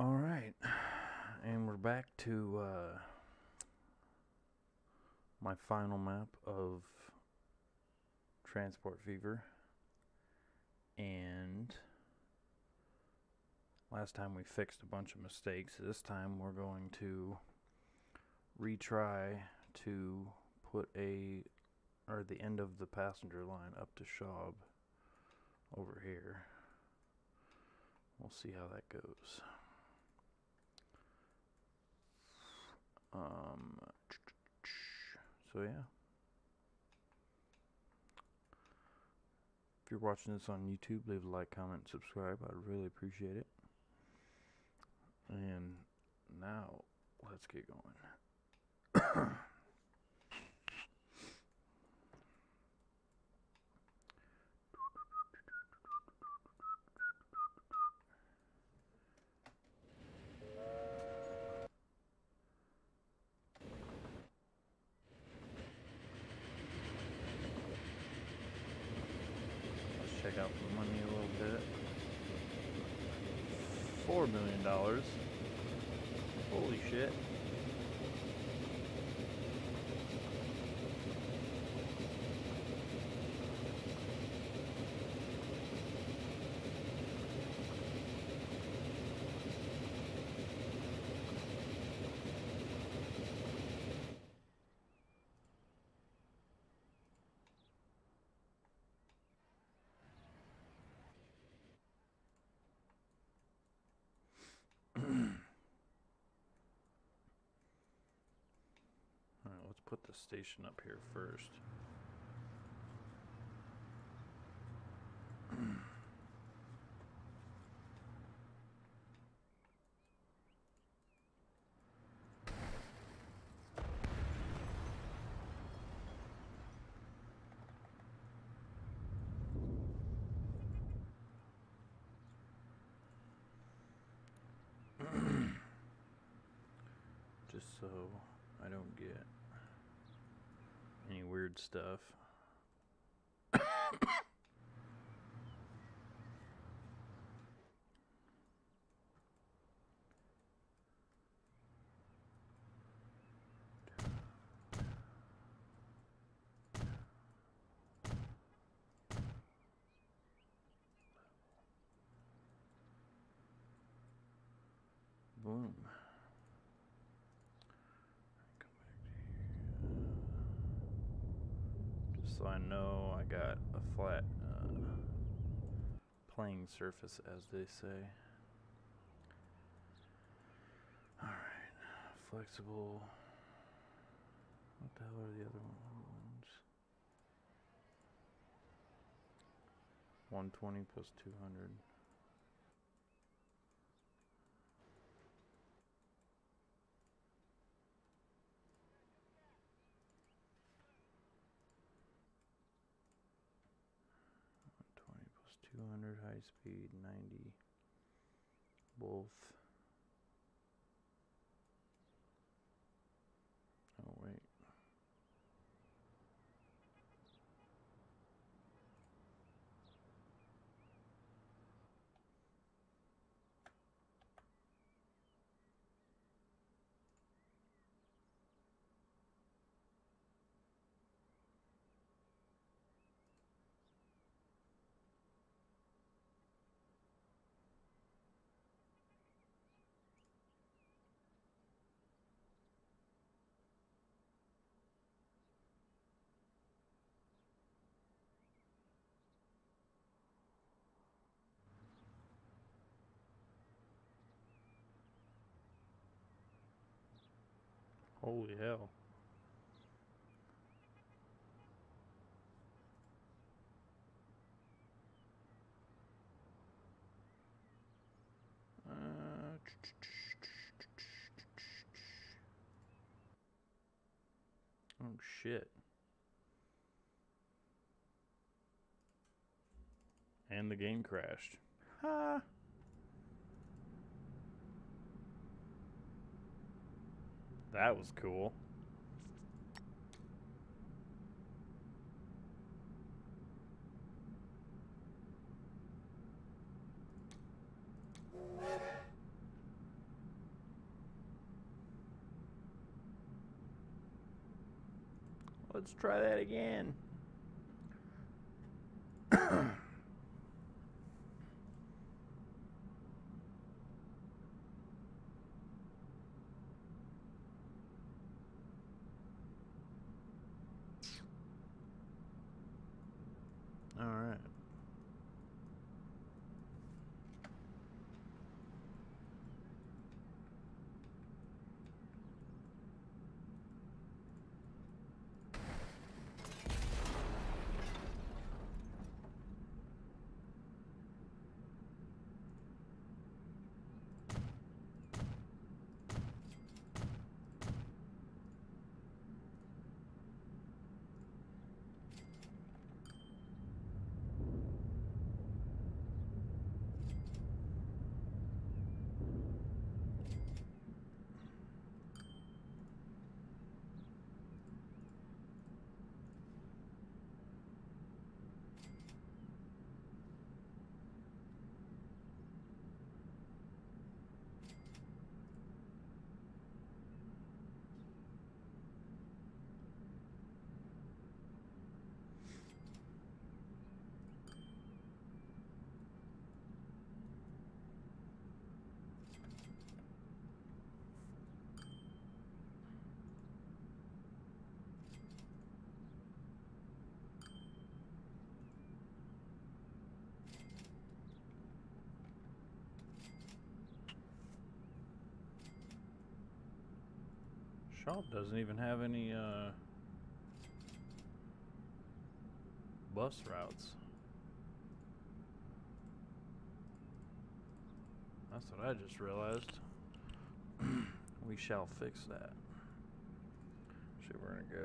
All right, and we're back to my final map of Transport Fever. And last time we fixed a bunch of mistakes. This time we're going to retry to put the end of the passenger line up to Schaub over here. We'll see how that goes. So yeah, if you're watching this on YouTube, leave a like, comment, and subscribe. I'd really appreciate it. And now let's get going. Out the money a little bit. $4 million. Holy shit. Put the station up here first. Just so I don't get any weird stuff. Boom. So I know I got a flat playing surface, as they say. Alright, flexible. What the hell are the other ones? 120 plus 200. High speed, 90, both. Oh wait. Holy hell. Oh shit. And the game crashed. Ha! That was cool. Let's try that again. Schaub doesn't even have any bus routes. That's what I just realized. We shall fix that. Actually, we're gonna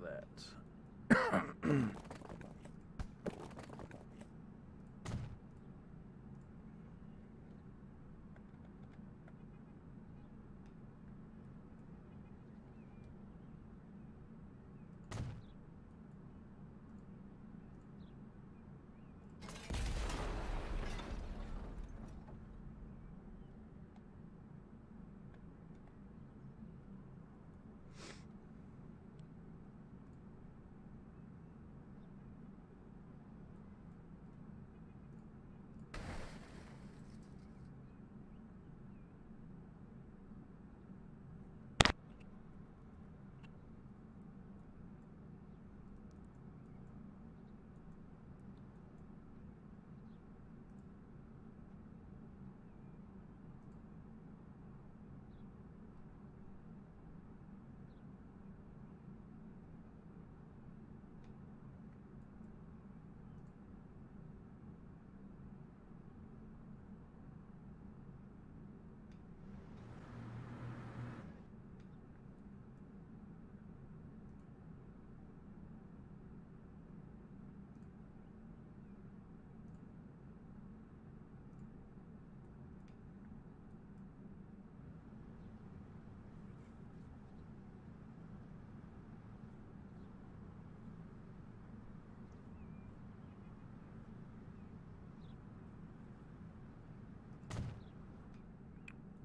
go with that.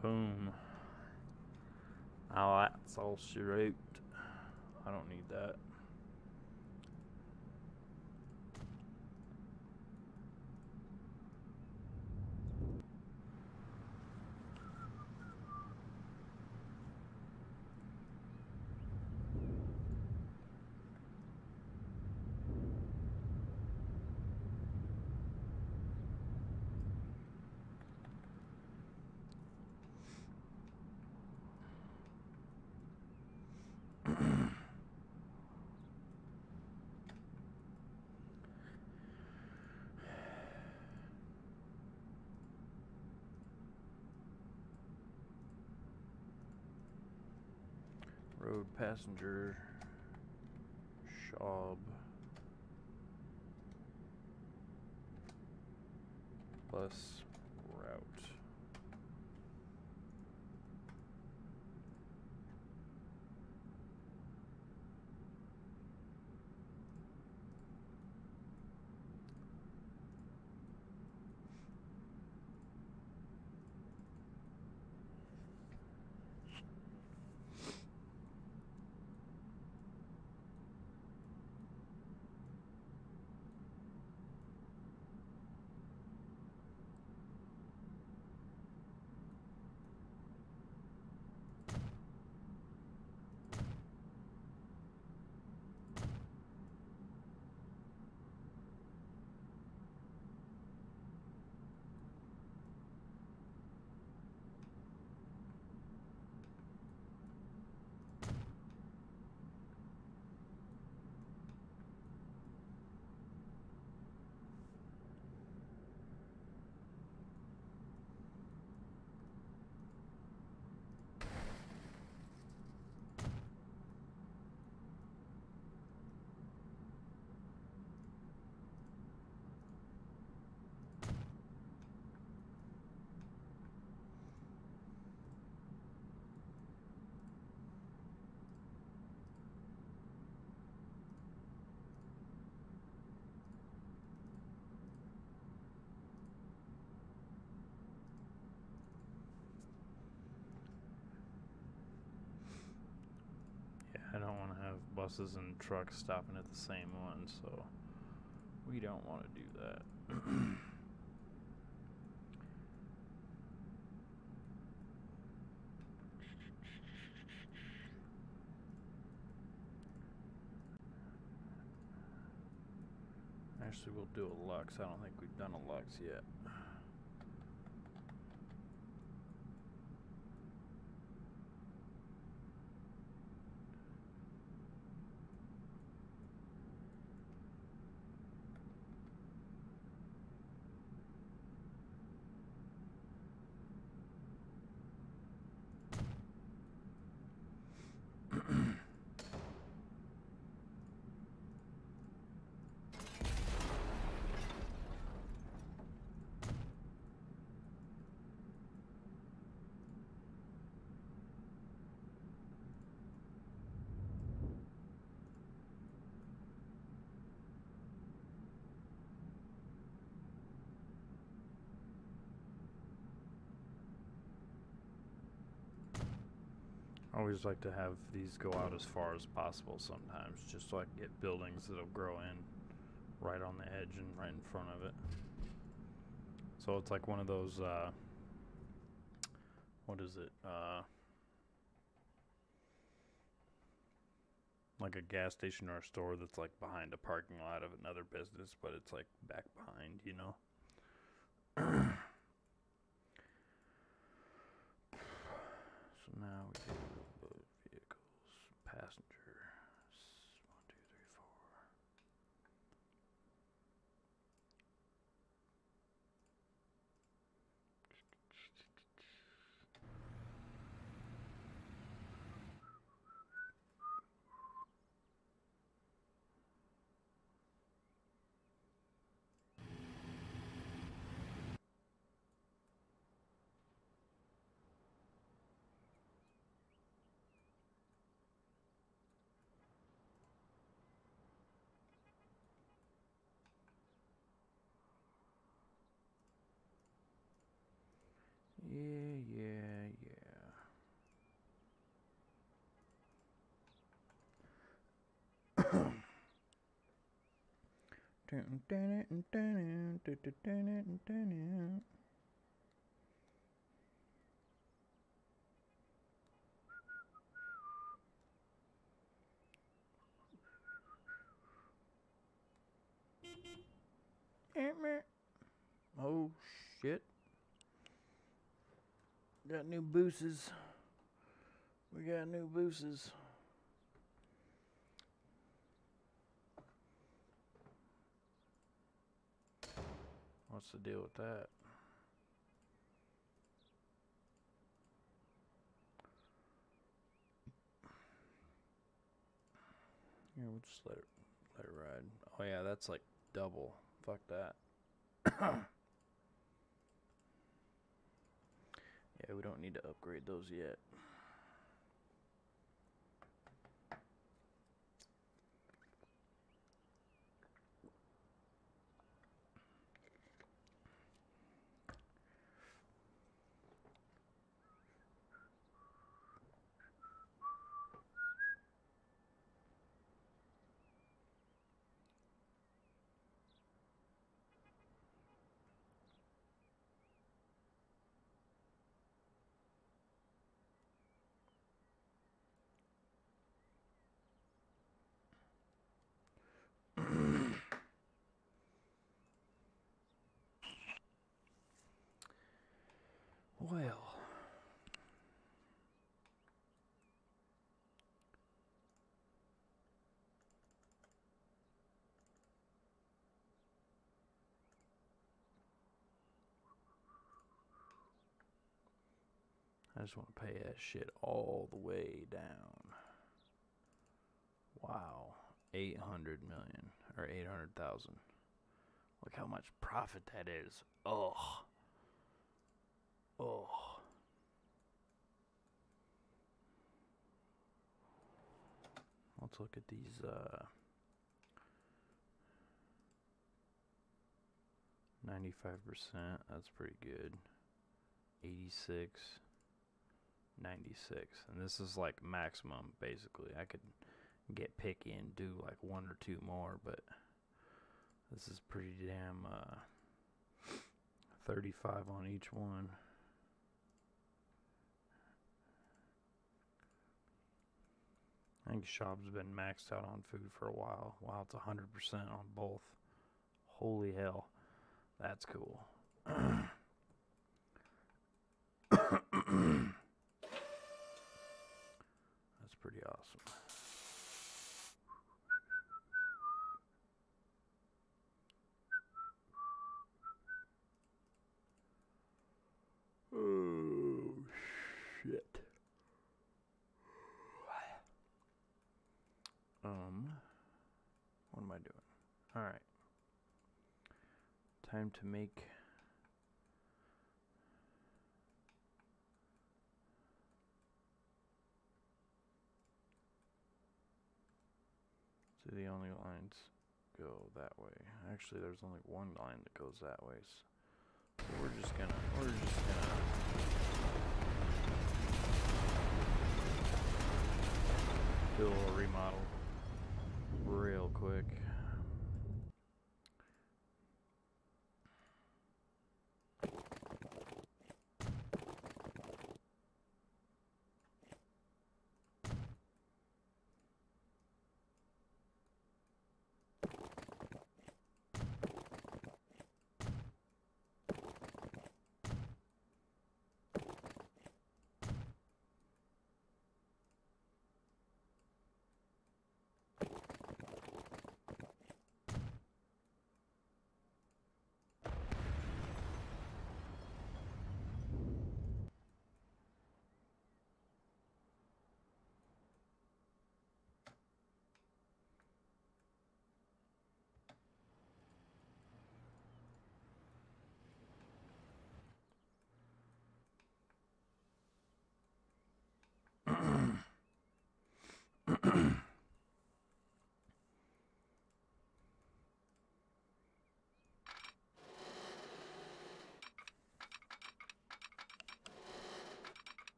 Boom. Oh, that's all she wrote. I don't need that. Passenger Schaub bus route. houses and trucks stopping at the same one, so we don't want to do that. Actually, we'll do a Lux. I don't think we've done a Lux yet. I always like to have these go out as far as possible sometimes, just so I can get buildings that'll grow in right on the edge and right in front of it. So it's like one of those, what is it, like a gas station or a store that's like behind a parking lot of another business, but it's like back behind, you know? So now we do boat vehicles, passenger, 1, 2, 3, 4. Oh shit. Got new booses. We got new booses. What's the deal with that? Yeah, we'll just let it ride. Oh yeah, that's like double. Fuck that. Yeah, we don't need to upgrade those yet. Well, I just want to pay that shit all the way down. Wow, 800 million or 800,000. Look how much profit that is. Ugh. Oh. Let's look at these %, that's pretty good. 86, 96. And this is like maximum basically. I could get picky and do like one or two more, but this is pretty damn 35 on each one. I think Schaub's been maxed out on food for a while. Wow, it's 100% on both. Holy hell, that's cool. That's pretty awesome. Oh, shit. What am I doing? All right. Time to make the only lines go that way. Actually, there's only one line that goes that way. So we're just gonna do a little remodel real quick.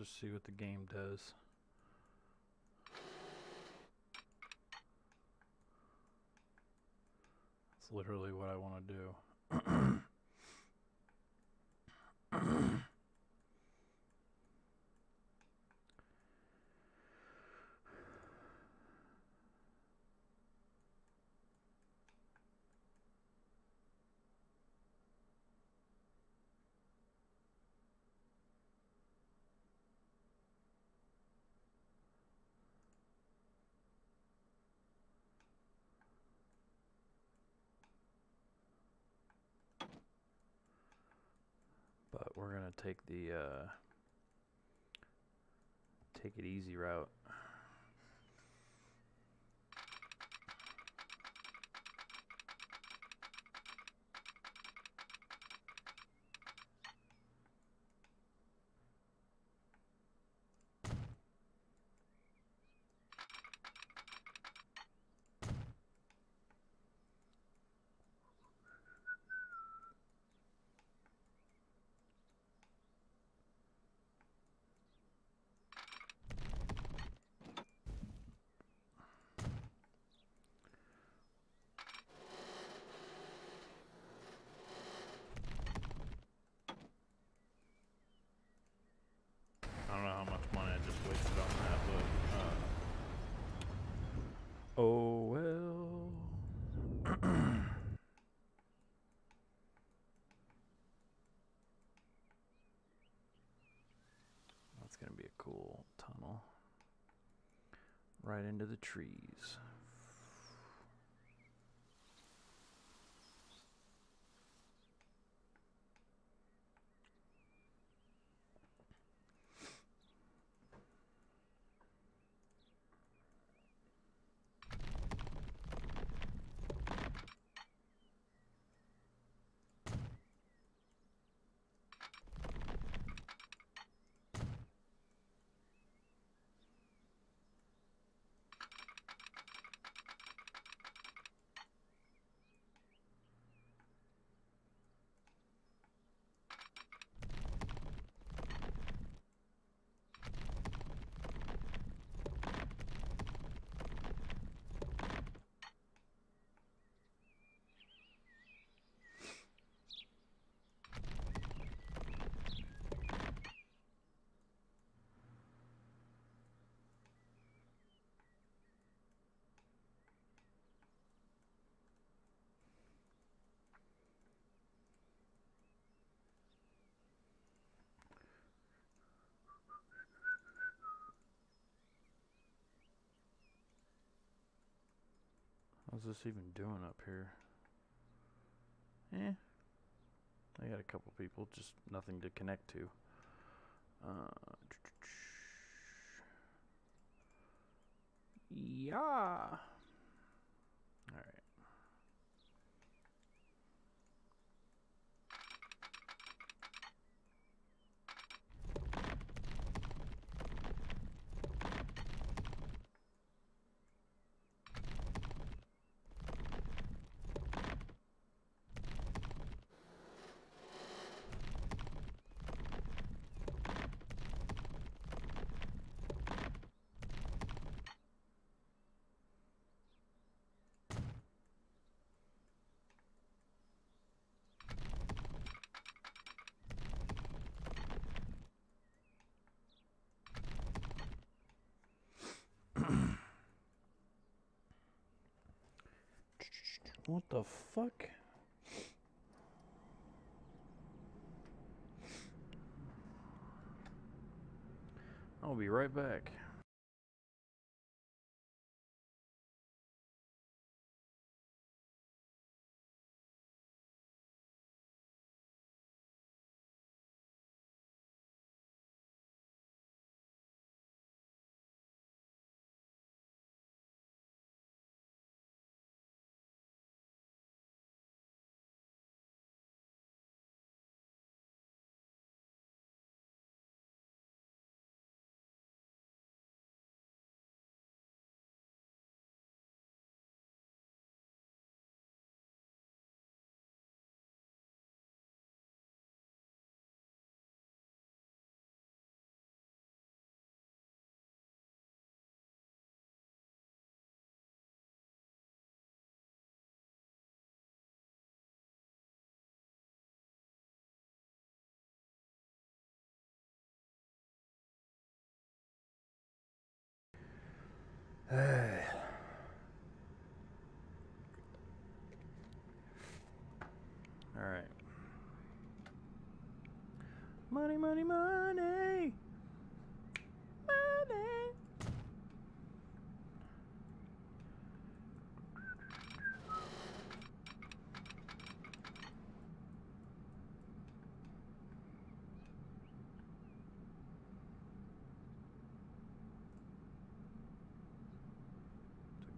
just see what the game does. That's literally what I want to do. But we're gonna take the take it easy route. Right into the trees. How's this even doing up here? Eh. I got a couple people, just nothing to connect to. Yeah. Alright. What the fuck? I'll be right back. Alright. Money, money, money! Money!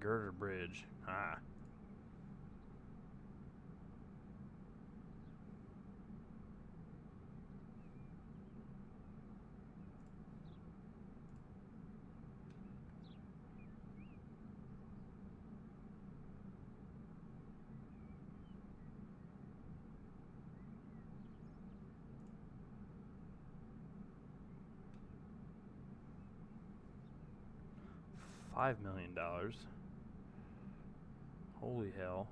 Girder Bridge. Ah. $5 million. Holy hell.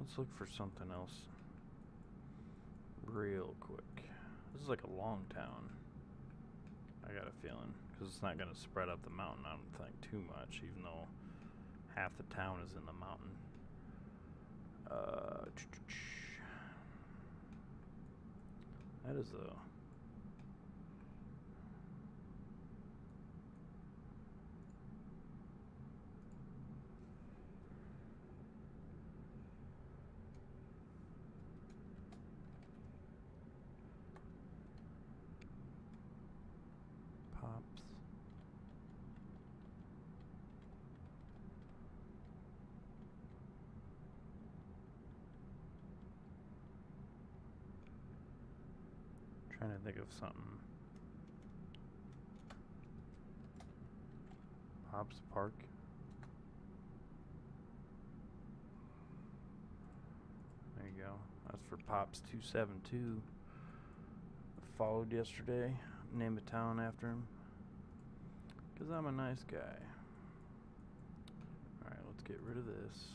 Let's look for something else real quick. This is like a long town. I got a feeling, because it's not going to spread up the mountain, I don't think, too much, even though half the town is in the mountain. That is a... trying to think of something. Pops Park. There you go. That's for Pops 272. Followed yesterday. Named a town after him. Because I'm a nice guy. Alright, let's get rid of this.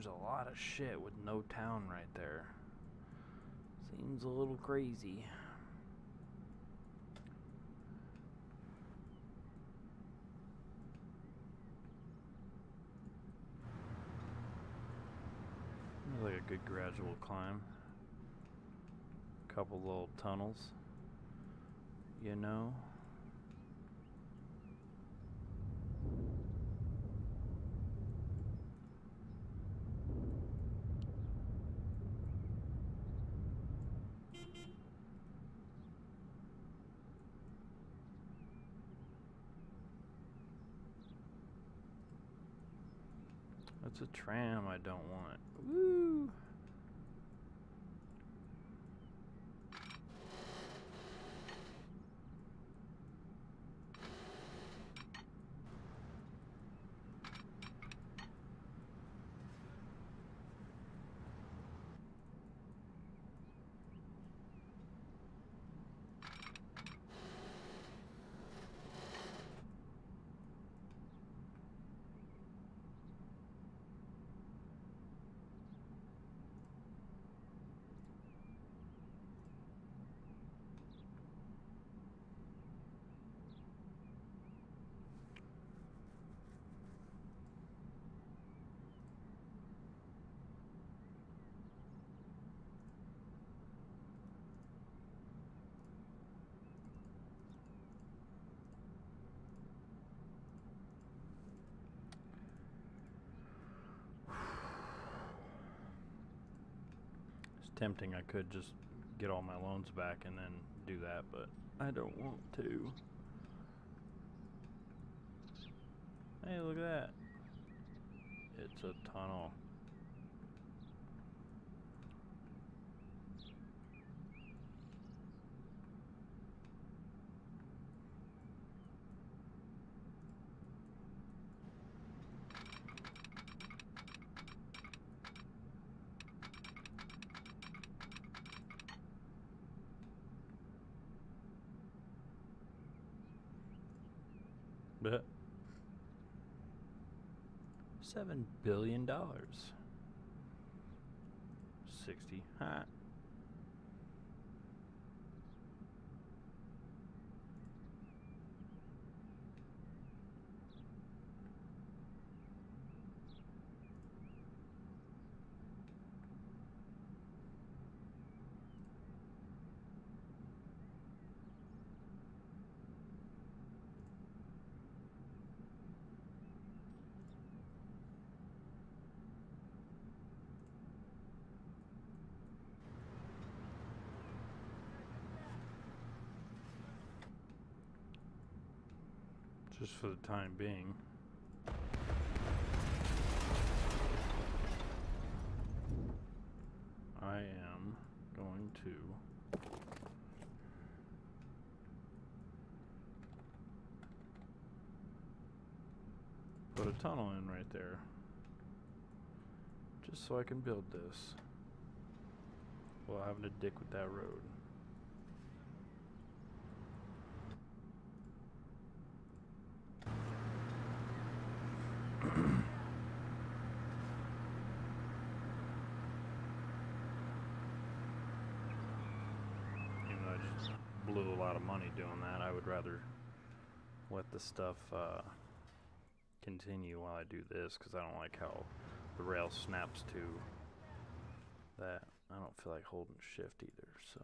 There's a lot of shit with no town right there. Seems a little crazy. There's like a good gradual climb. A couple little tunnels. You know? It's a tram I don't want. Woo! Tempting, I could just get all my loans back and then do that, but I don't want to. Hey, look at that. It's a tunnel. But $7 billion. 60. Huh. Just for the time being. I am going to put a tunnel in right there. Just so I can build this. While having a dick with that road. Blew a lot of money doing that. I would rather let the stuff continue while I do this, because I don't like how the rail snaps to that. I don't feel like holding shift either, so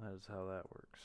that is how that works.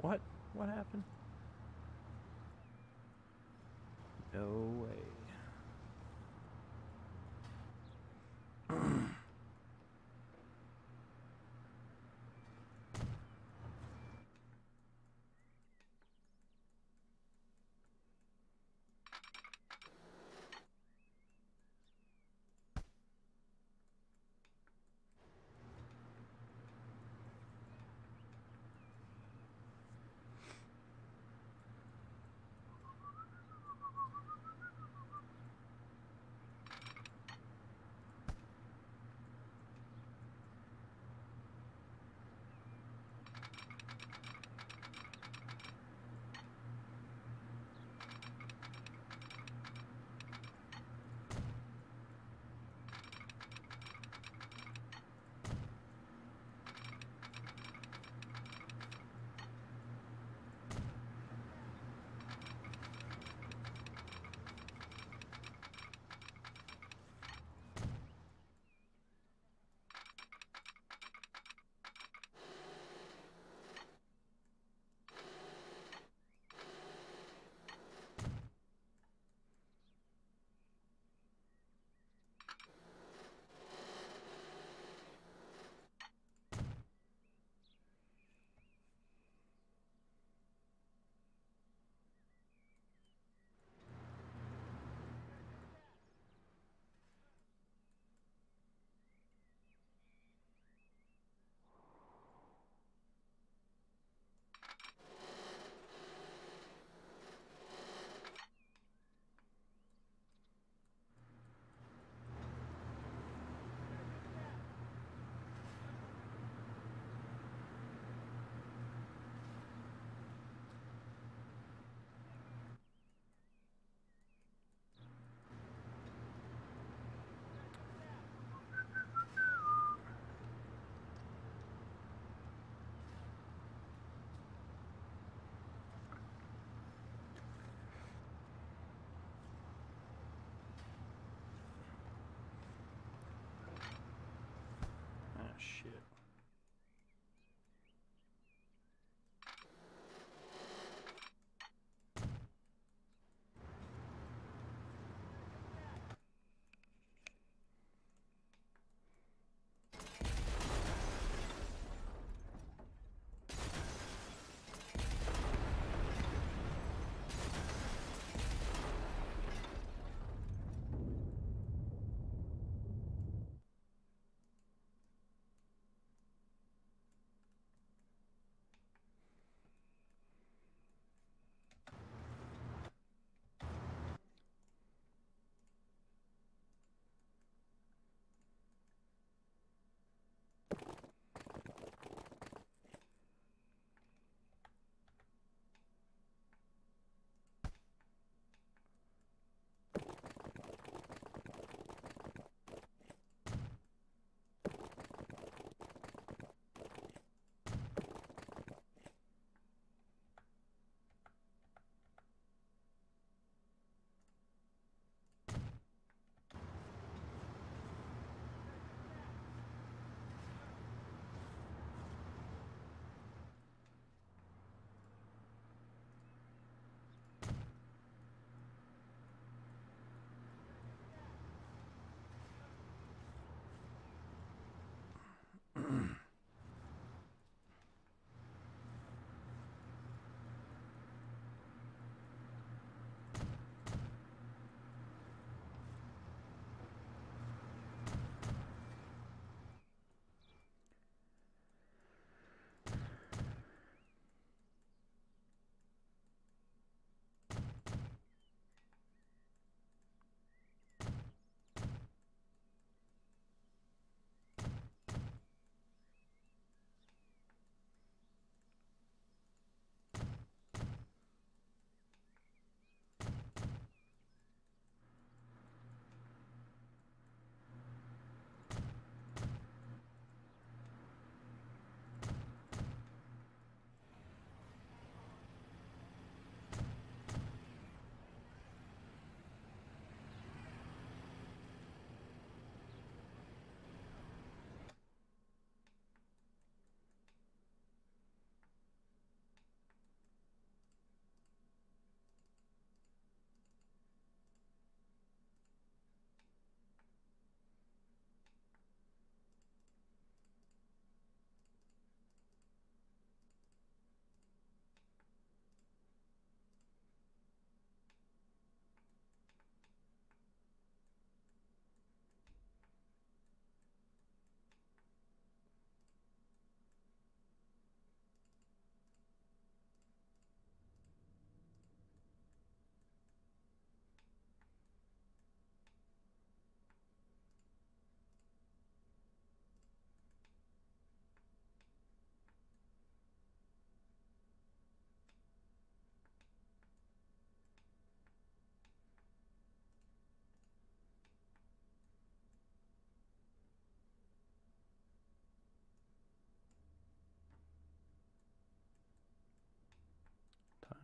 What? What happened? No way.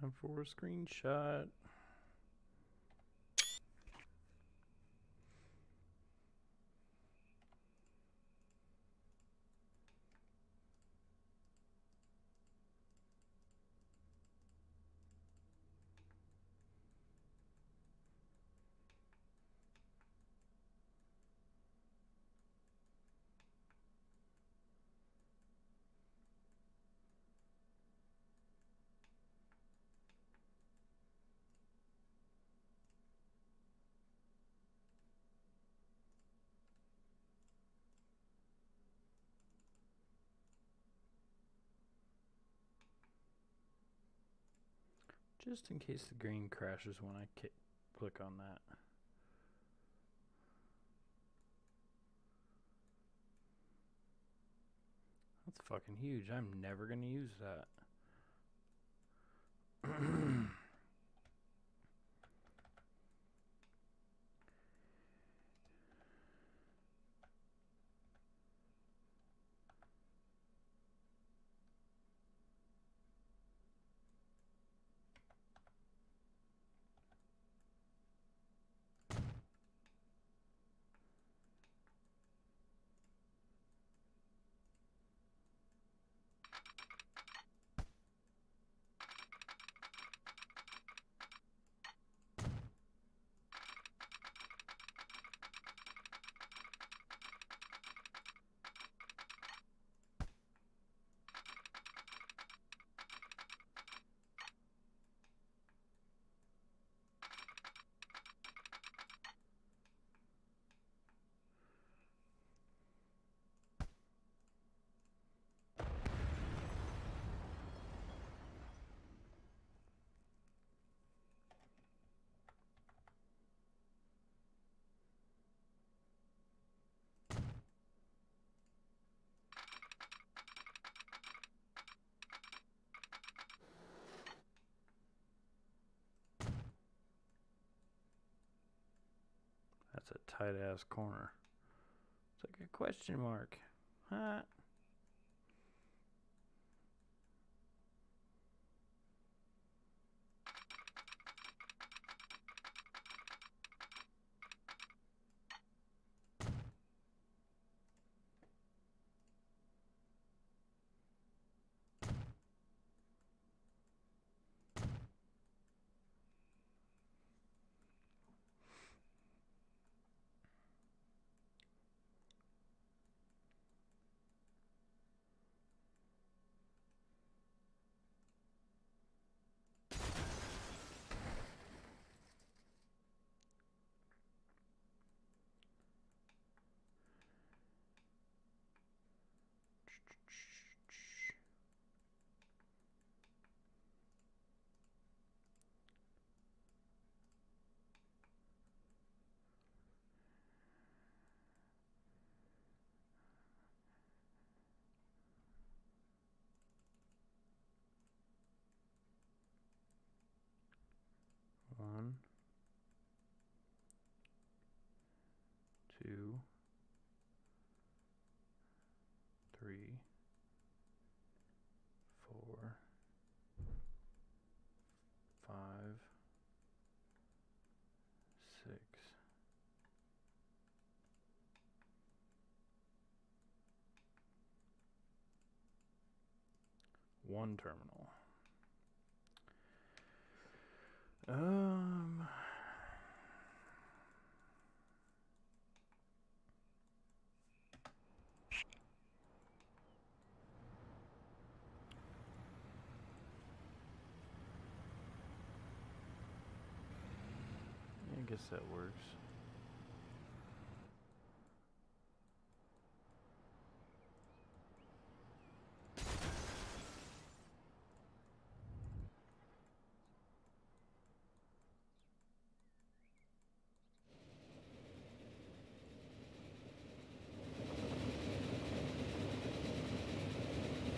Looking for a screenshot. Just in case the green crashes when I click on that. That's fucking huge. I'm never going to use that. That's a tight-ass corner. It's like a question mark. Huh? Two, three, 4, 5, 6. One terminal. I guess that works.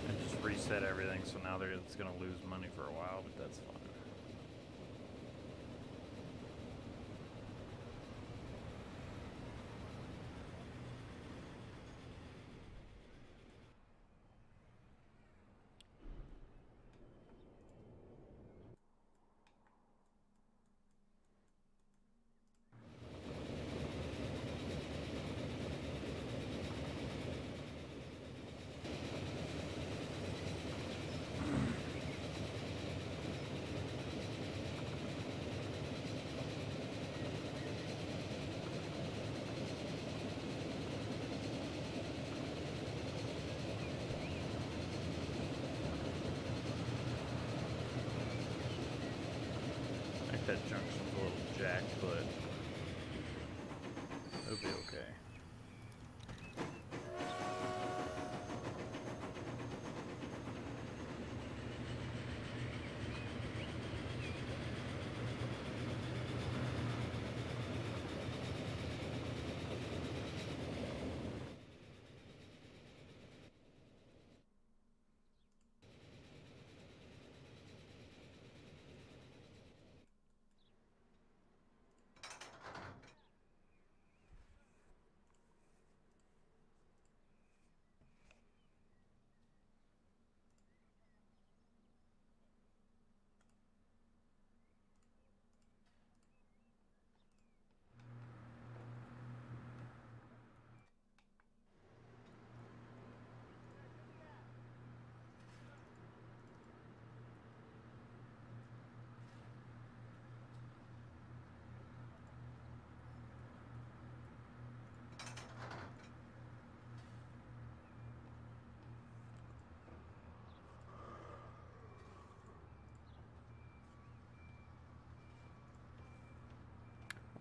I just reset everything, so now it's going to lose money for a while, but that's fine. be okay.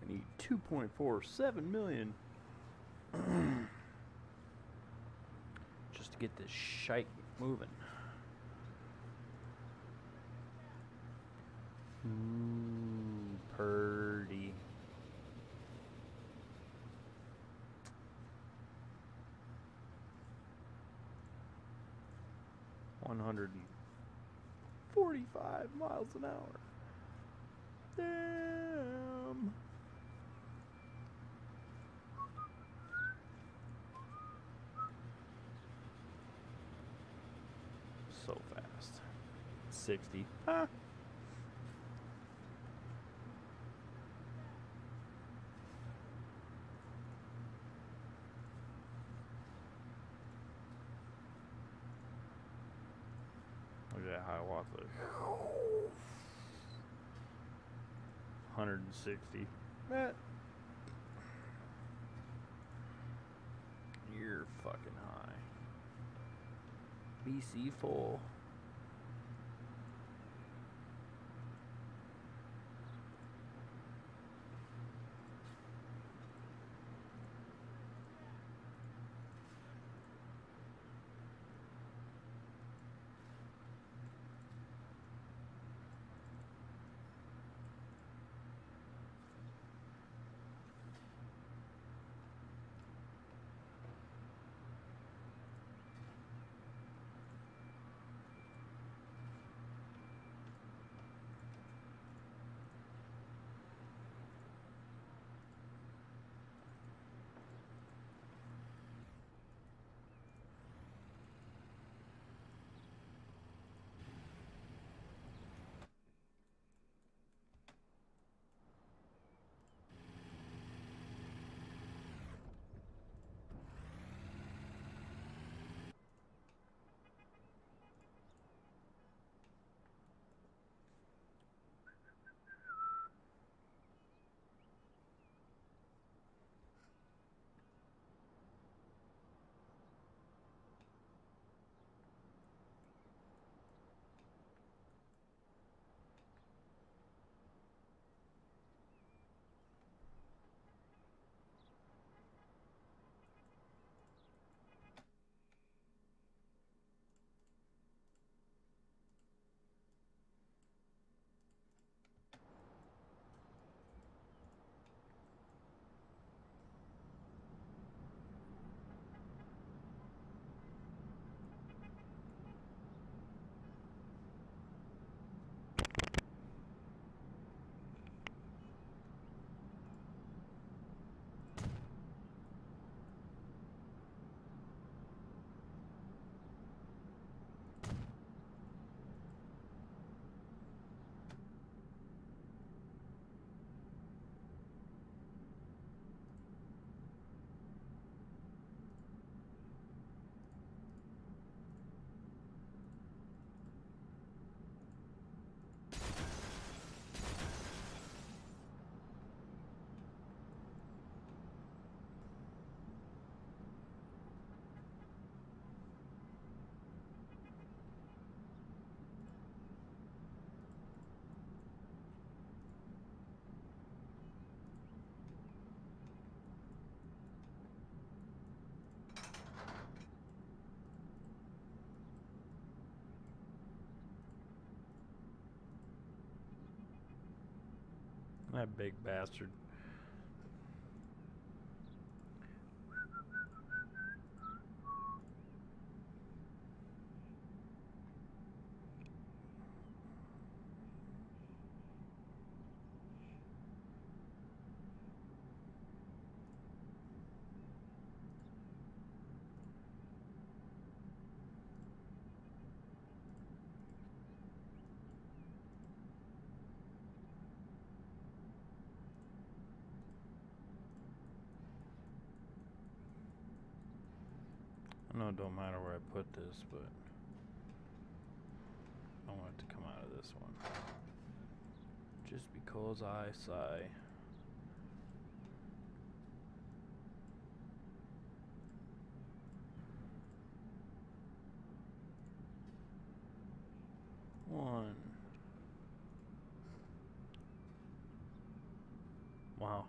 Need 2.47 million just to get this shite moving. Purdy. $145 miles an hour. Damn. So fast. 60. Huh? Look at that Hiawatha. 160. That. You're fucking high. BC4. That big bastard. I know it don't matter where I put this, but I want it to come out of this one. Just because I sigh. One. Wow.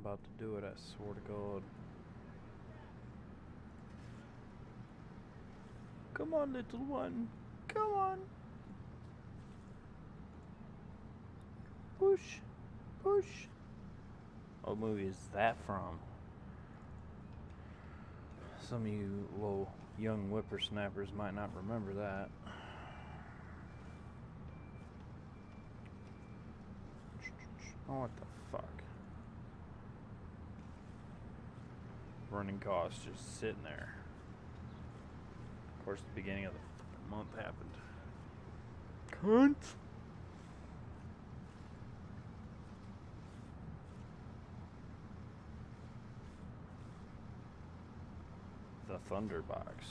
About to do it, I swear to God. Come on, little one. Come on. Push. Push. What movie is that from? Some of you little young whippersnappers might not remember that. Oh, what the fuck? Running costs just sitting there. Of course, the beginning of the month happened. Cunt! The Thunderbox.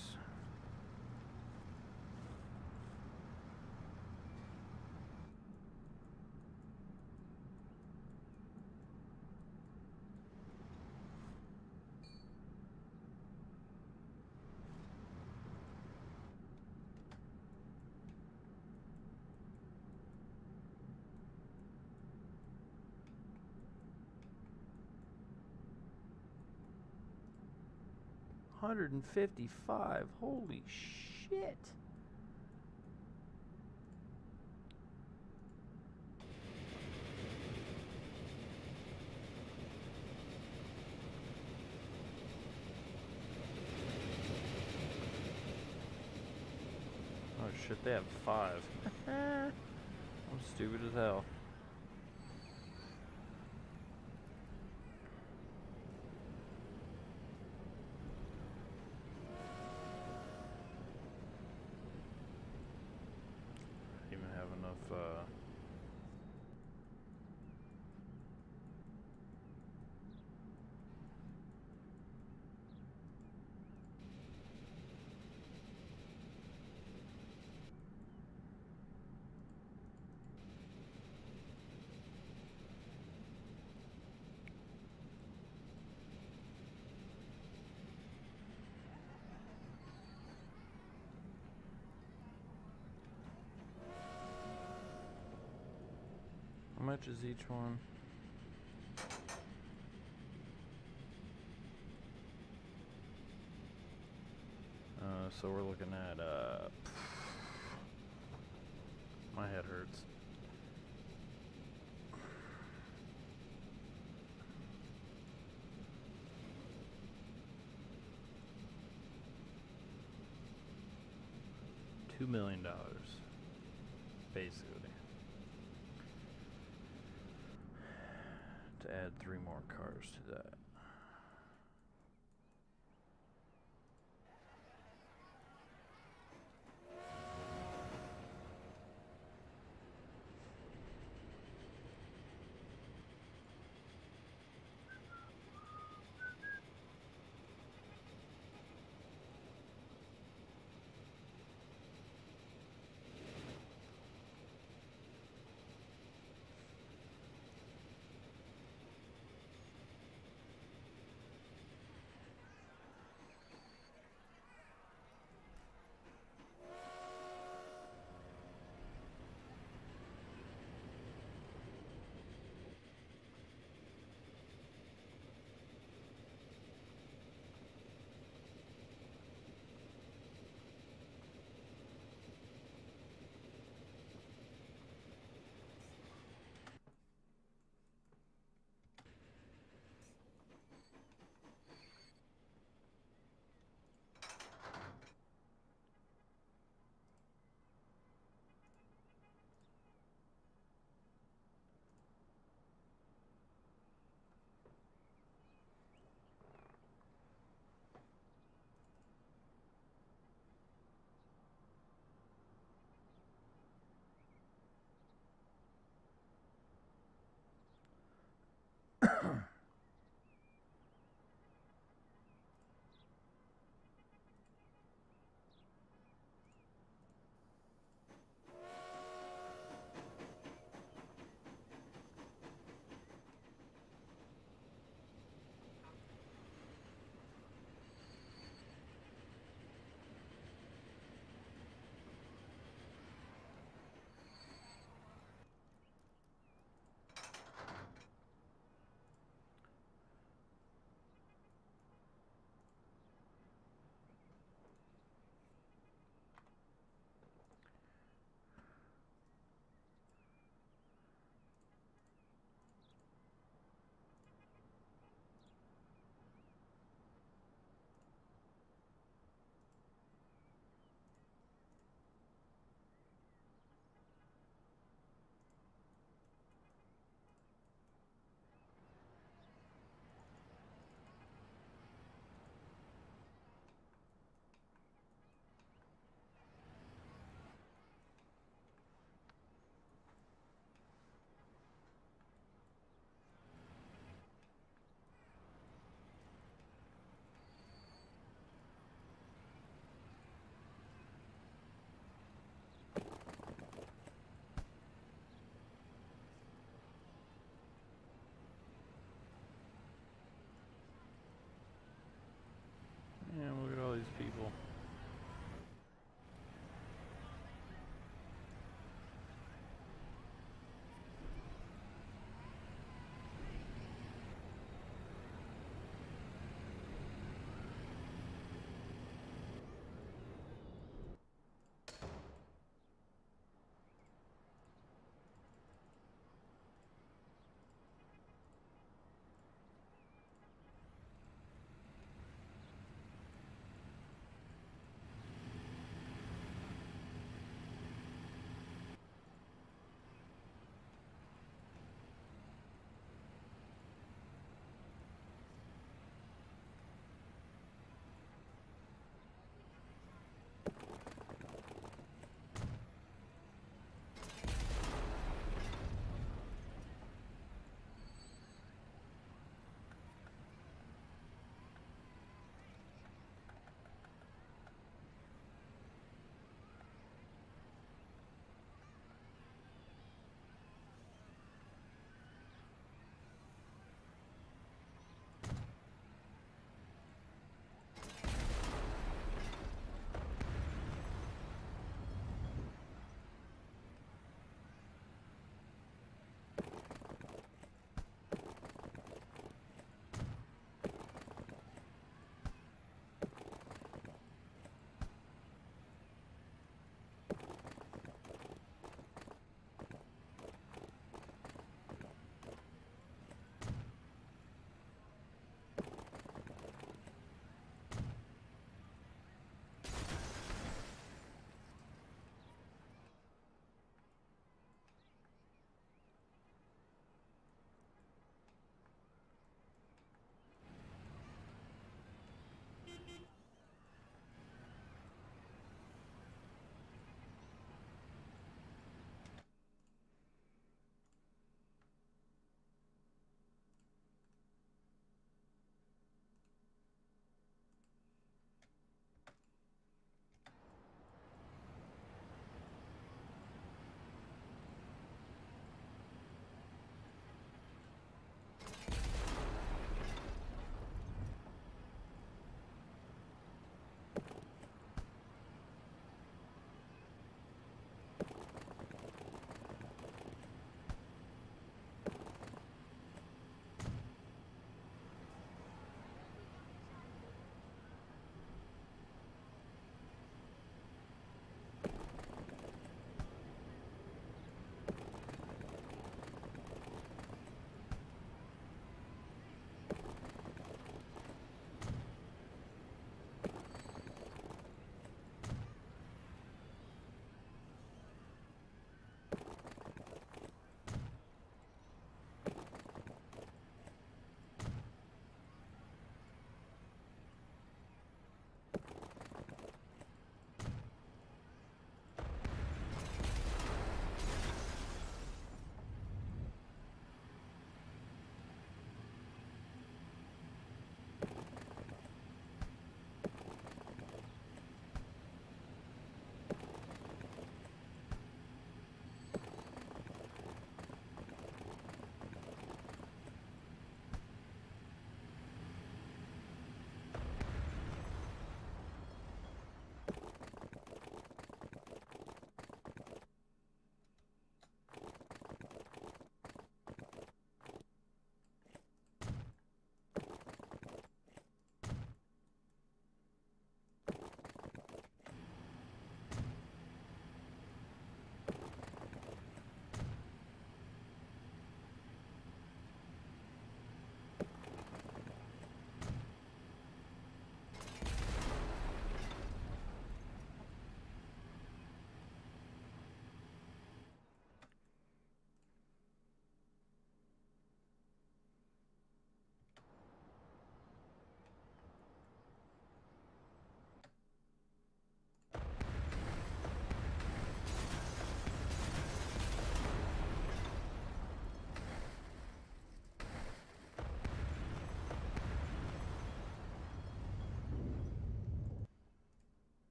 $155, holy shit. Oh shit, they have 5. I'm stupid as hell. much is each one? So we're looking at, my head hurts. $2 million, basically, to add 3 more cars to that.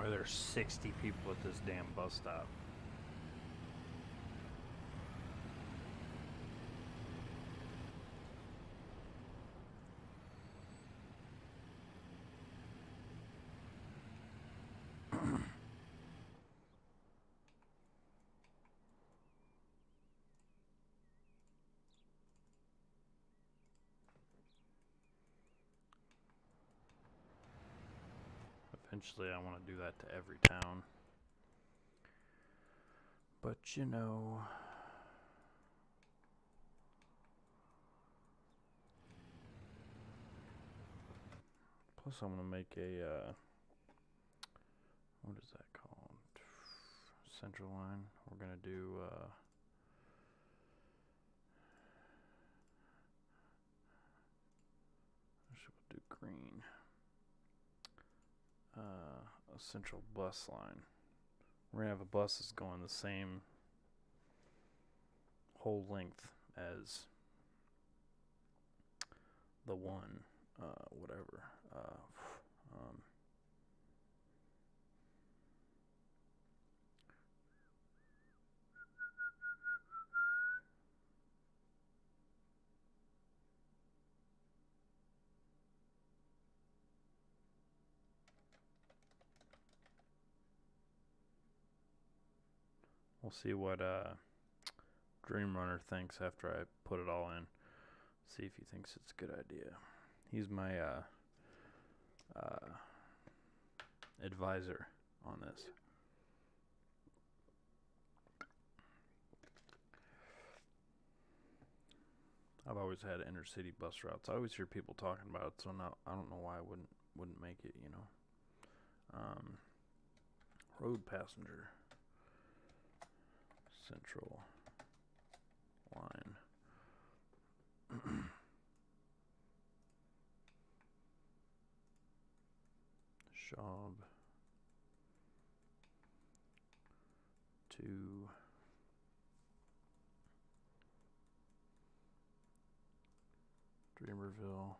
Why are there 60 people at this damn bus stop? Eventually I want to do that to every town, but you know, plus I'm going to make a, what is that called, central line. We're going to do, actually we'll do green. A central bus line. We're gonna have a bus that's going the same whole length as the one, whatever. We'll see what Dream Runner thinks after I put it all in. See if he thinks it's a good idea. He's my advisor on this. I've always had inner city bus routes. I always hear people talking about it, so now I don't know why I wouldn't make it. You know, road passenger. Central line. Schaub to Dreamerville.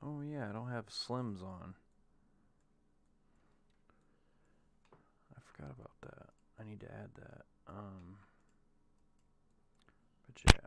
Oh yeah, I don't have Slims on. I forgot about that. I need to add that. But yeah.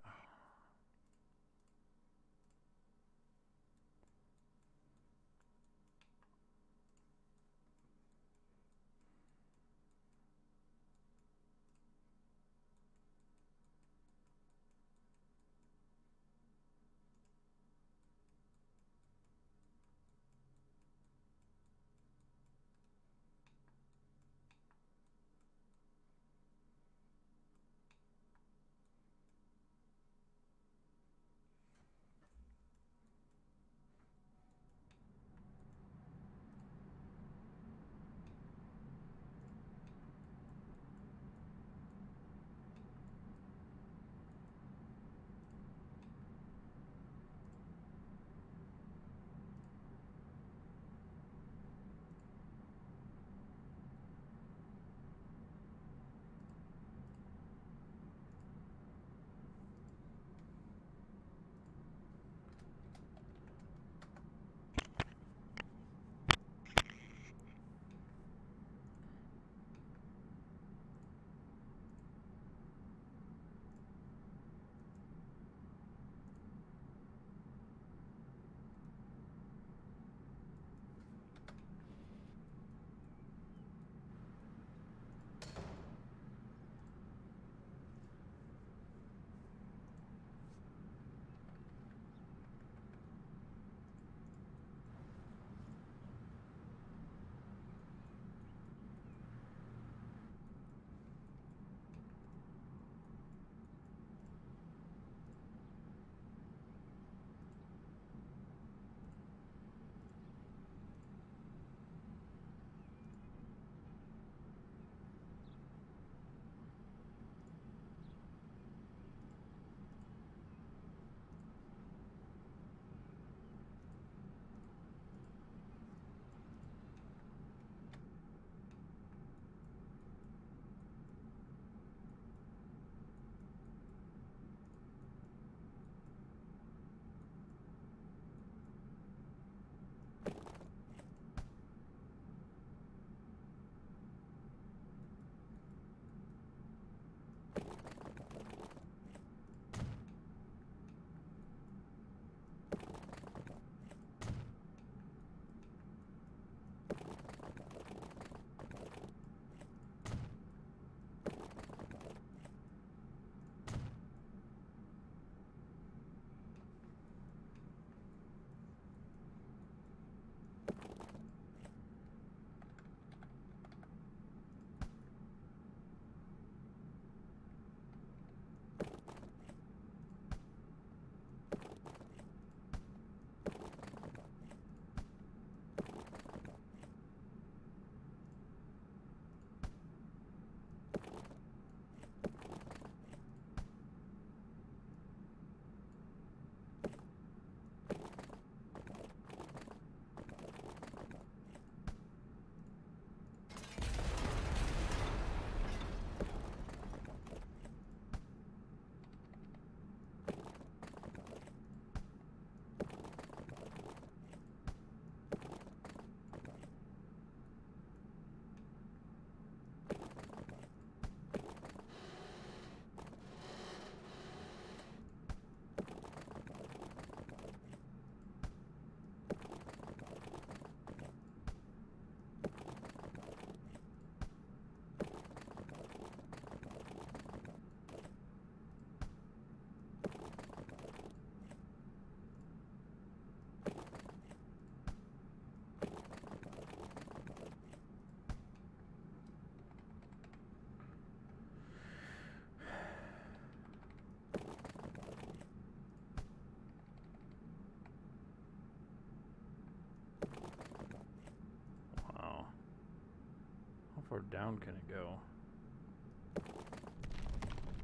far down can it go?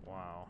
Wow.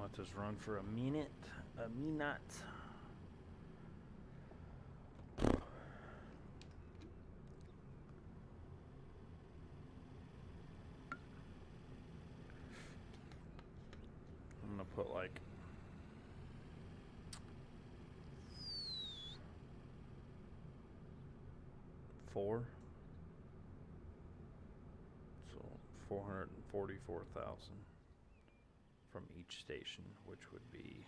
Let this run for a minute. I'm gonna put like 444,000. From each station, which would be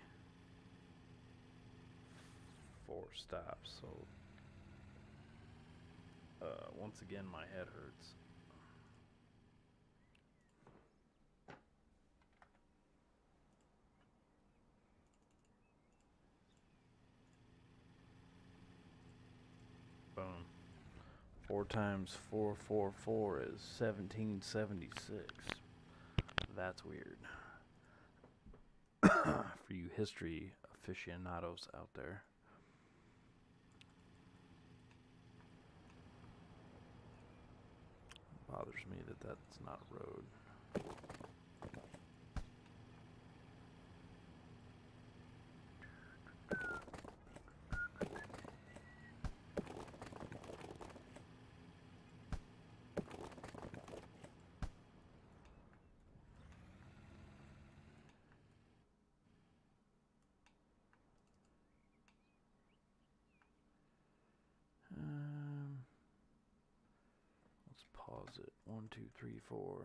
4 stops. So once again, my head hurts. Boom. 4 times 444 is 1776. That's weird. For you history aficionados out there. It bothers me that that's not a road. Pause it. 1, 2, 3, 4.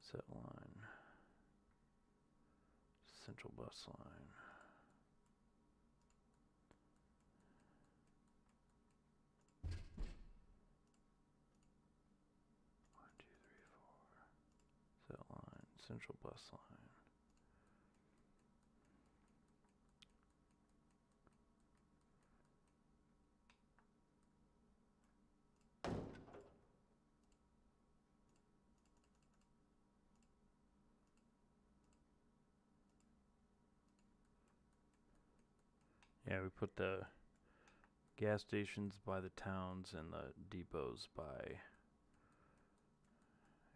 Set line. Central bus line. One, two, three, four. Set line. Central bus line. Yeah, we put the gas stations by the towns and the depots by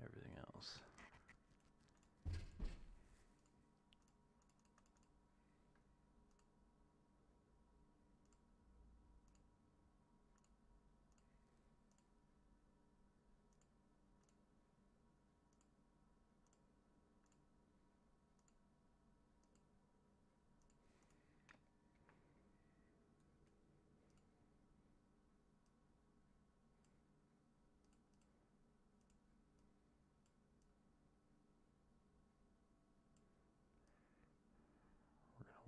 everything else.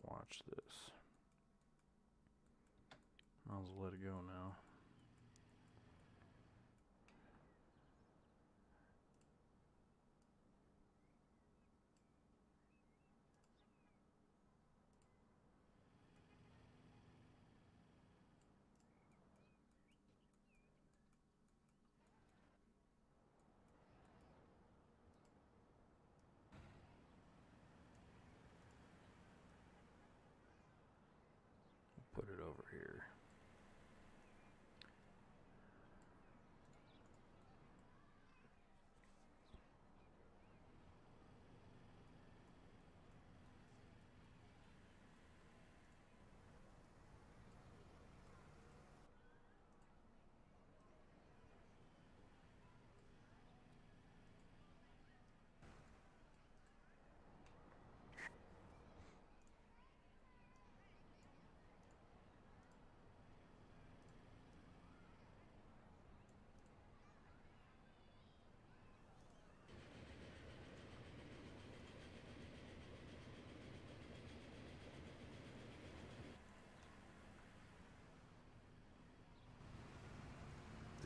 Watch this. I'll just let it go now. Put it over here.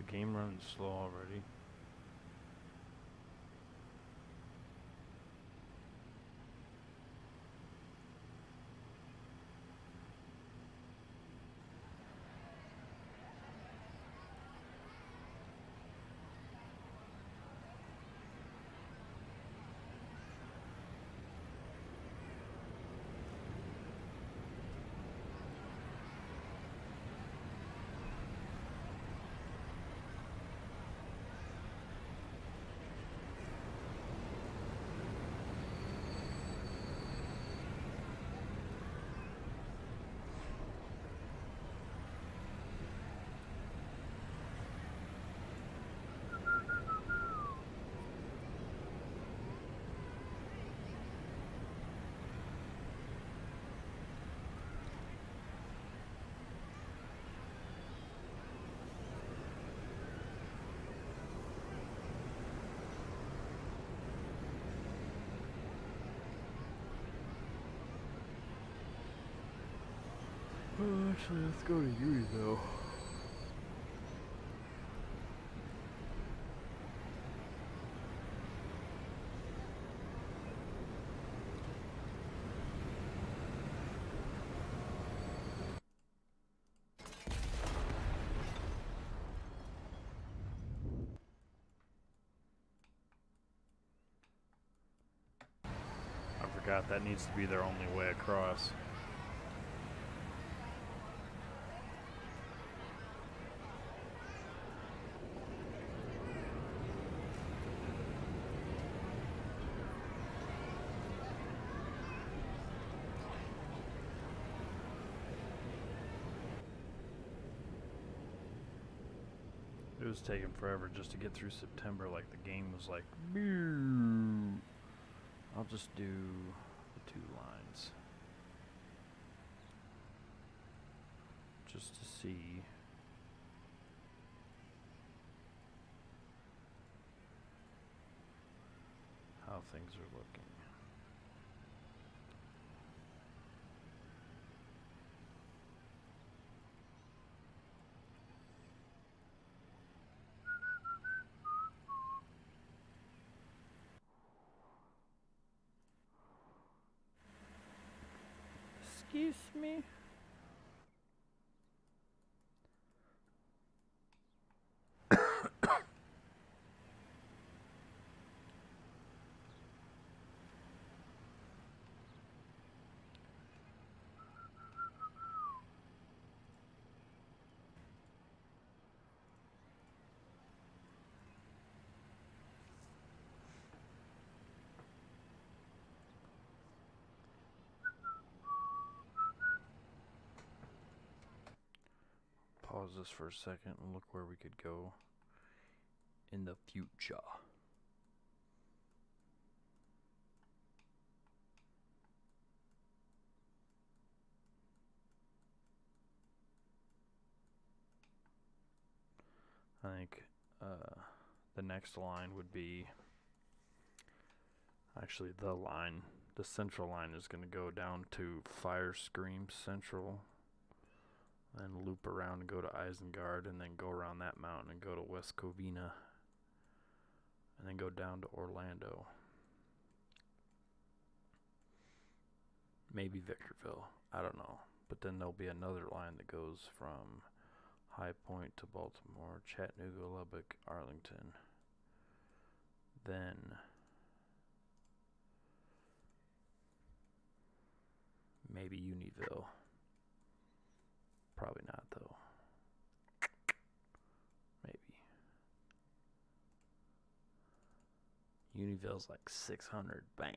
The game runs slow already. Oh, actually, let's go to Univille. I forgot that needs to be their only way across. It was taking forever just to get through September. Like the game was like, Meow. I'll just do the 2 lines just to see. How things are looking. Excuse me. pause this for a second and look where we could go in the future. I think the next line would be, actually the line, the central line is going to go down to Fire Scream Central and loop around and go to Eisengard and then go around that mountain and go to West Covina and then go down to Orlando. Maybe Victorville, I don't know. But then there'll be another line that goes from High Point to Baltimore, Chattanooga, Lubbock, Arlington. Then maybe Univille. Probably not, though. Maybe. Univille's like 600. Bam.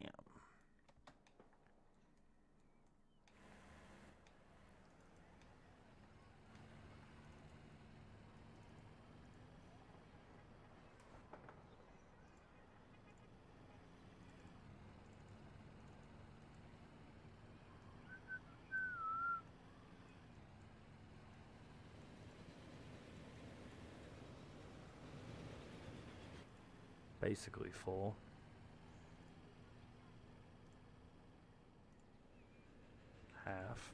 Basically full. Half.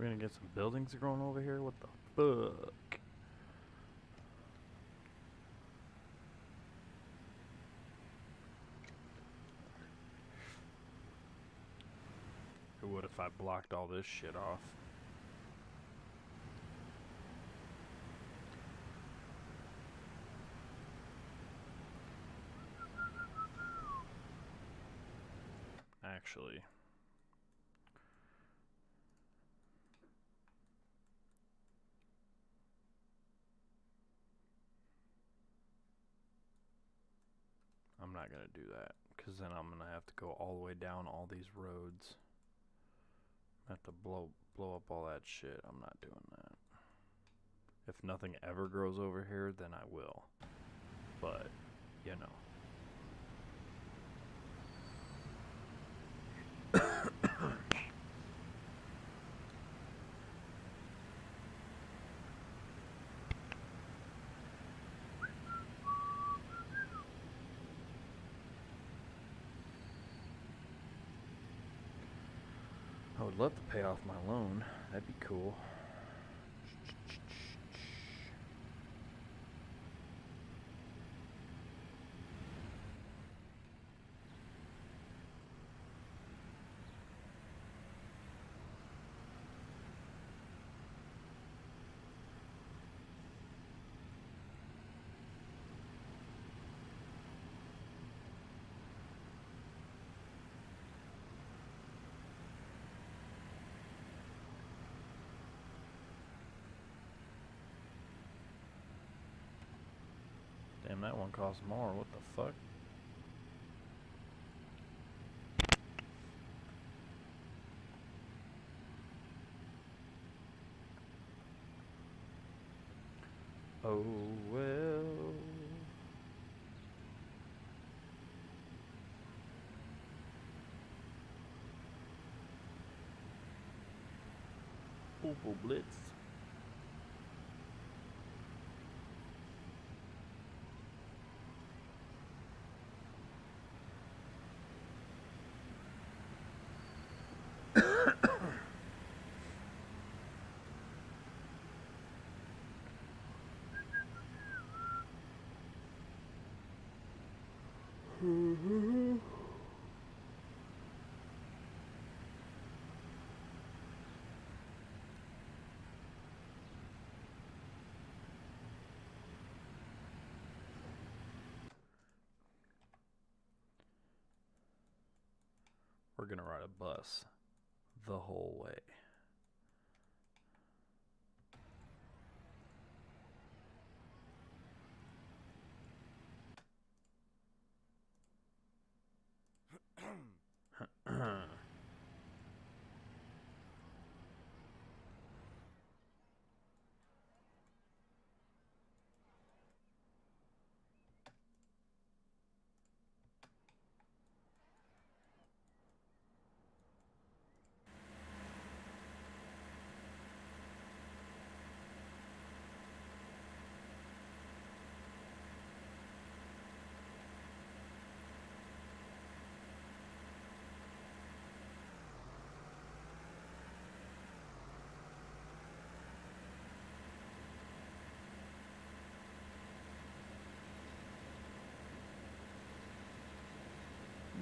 We're gonna get some buildings growing over here? What the fuck? It would if I blocked all this shit off. Actually. I'm not going to do that, because then I'm going to have to go all the way down all these roads. I have to blow up all that shit. I'm not doing that. If nothing ever grows over here, then I will. But, you know. I would love to pay off my loan. That'd be cool. Damn, that one costs more. What the fuck? Oh, well. Opel Blitz. going to ride a bus the whole way.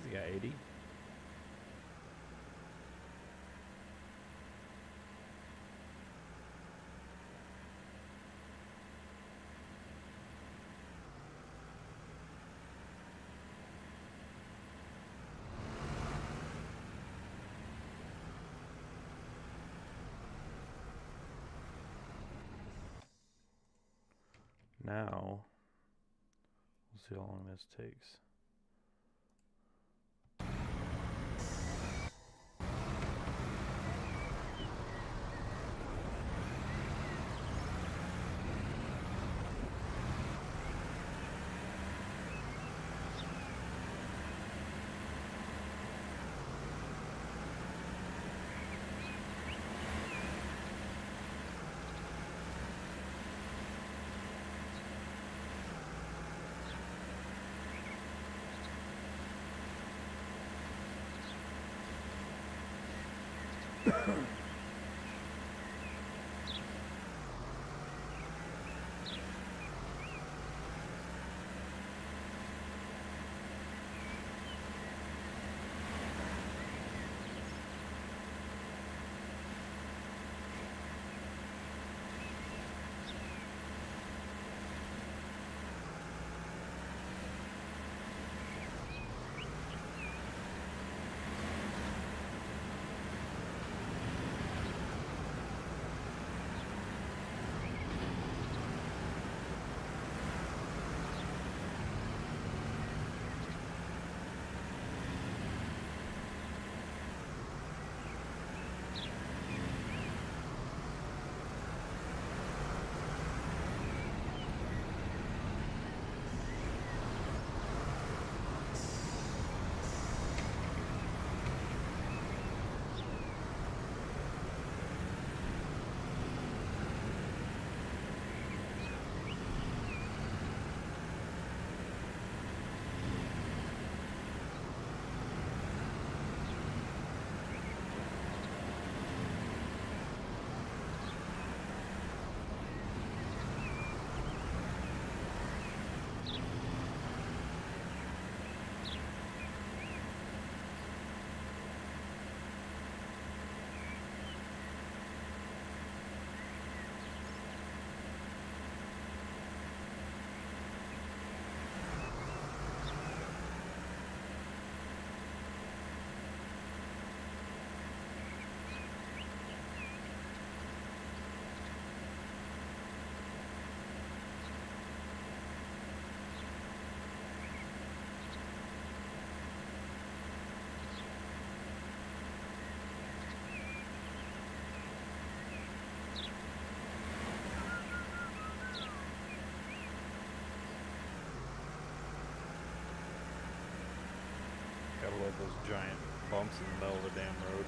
He's got 80. Now, we'll see how long this takes. Those giant bumps in the middle of the damn road.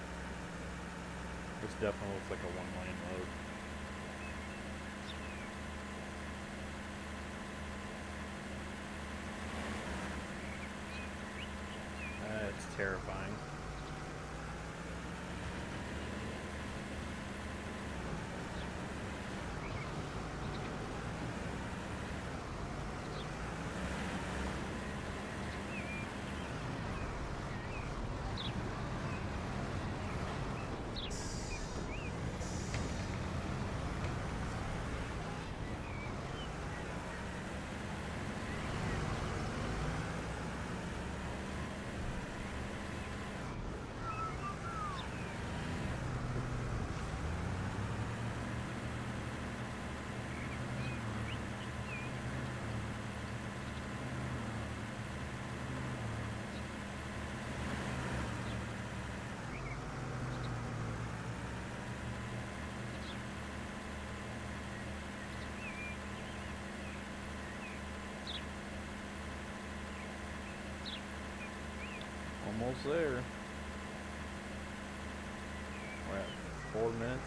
This definitely looks like a one-lane road. That's terrifying. almost there. We're at 4 minutes.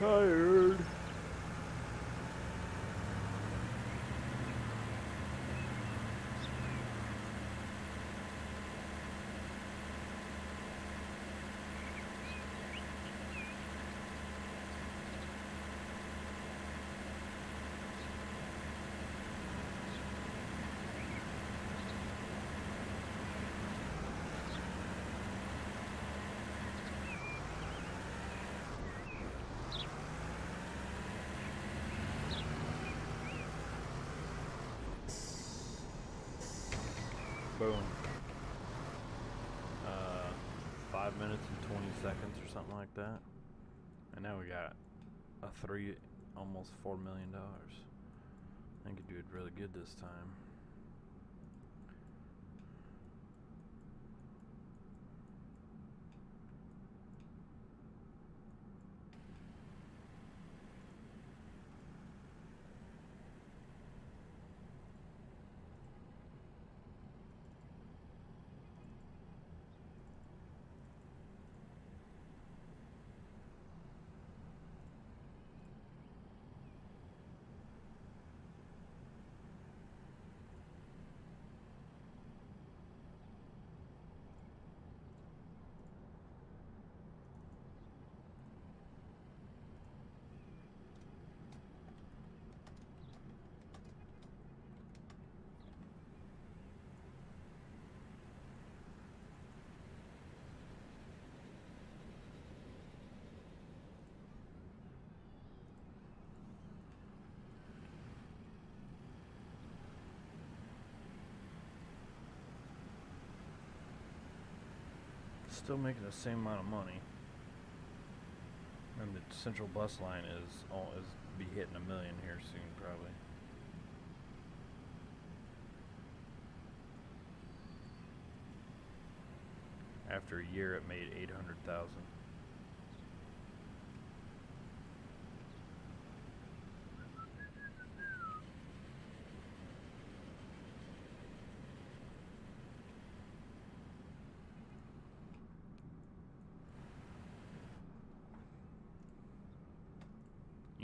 Tired. Boom. 5 minutes and 20 seconds or something like that. And now we got a almost $4 million. I think you did really good this time. Still making the same amount of money, and the central bus line is be hitting $1 million here soon, probably. After a year, it made 800,000.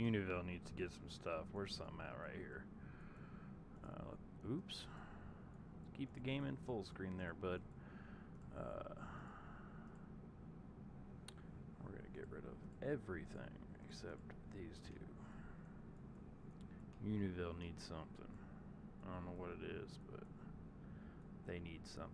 Univille needs to get some stuff. Where's something at right here? Oops. Keep the game in full screen there, bud. We're going to get rid of everything except these two. Univille needs something. I don't know what it is, but they need something.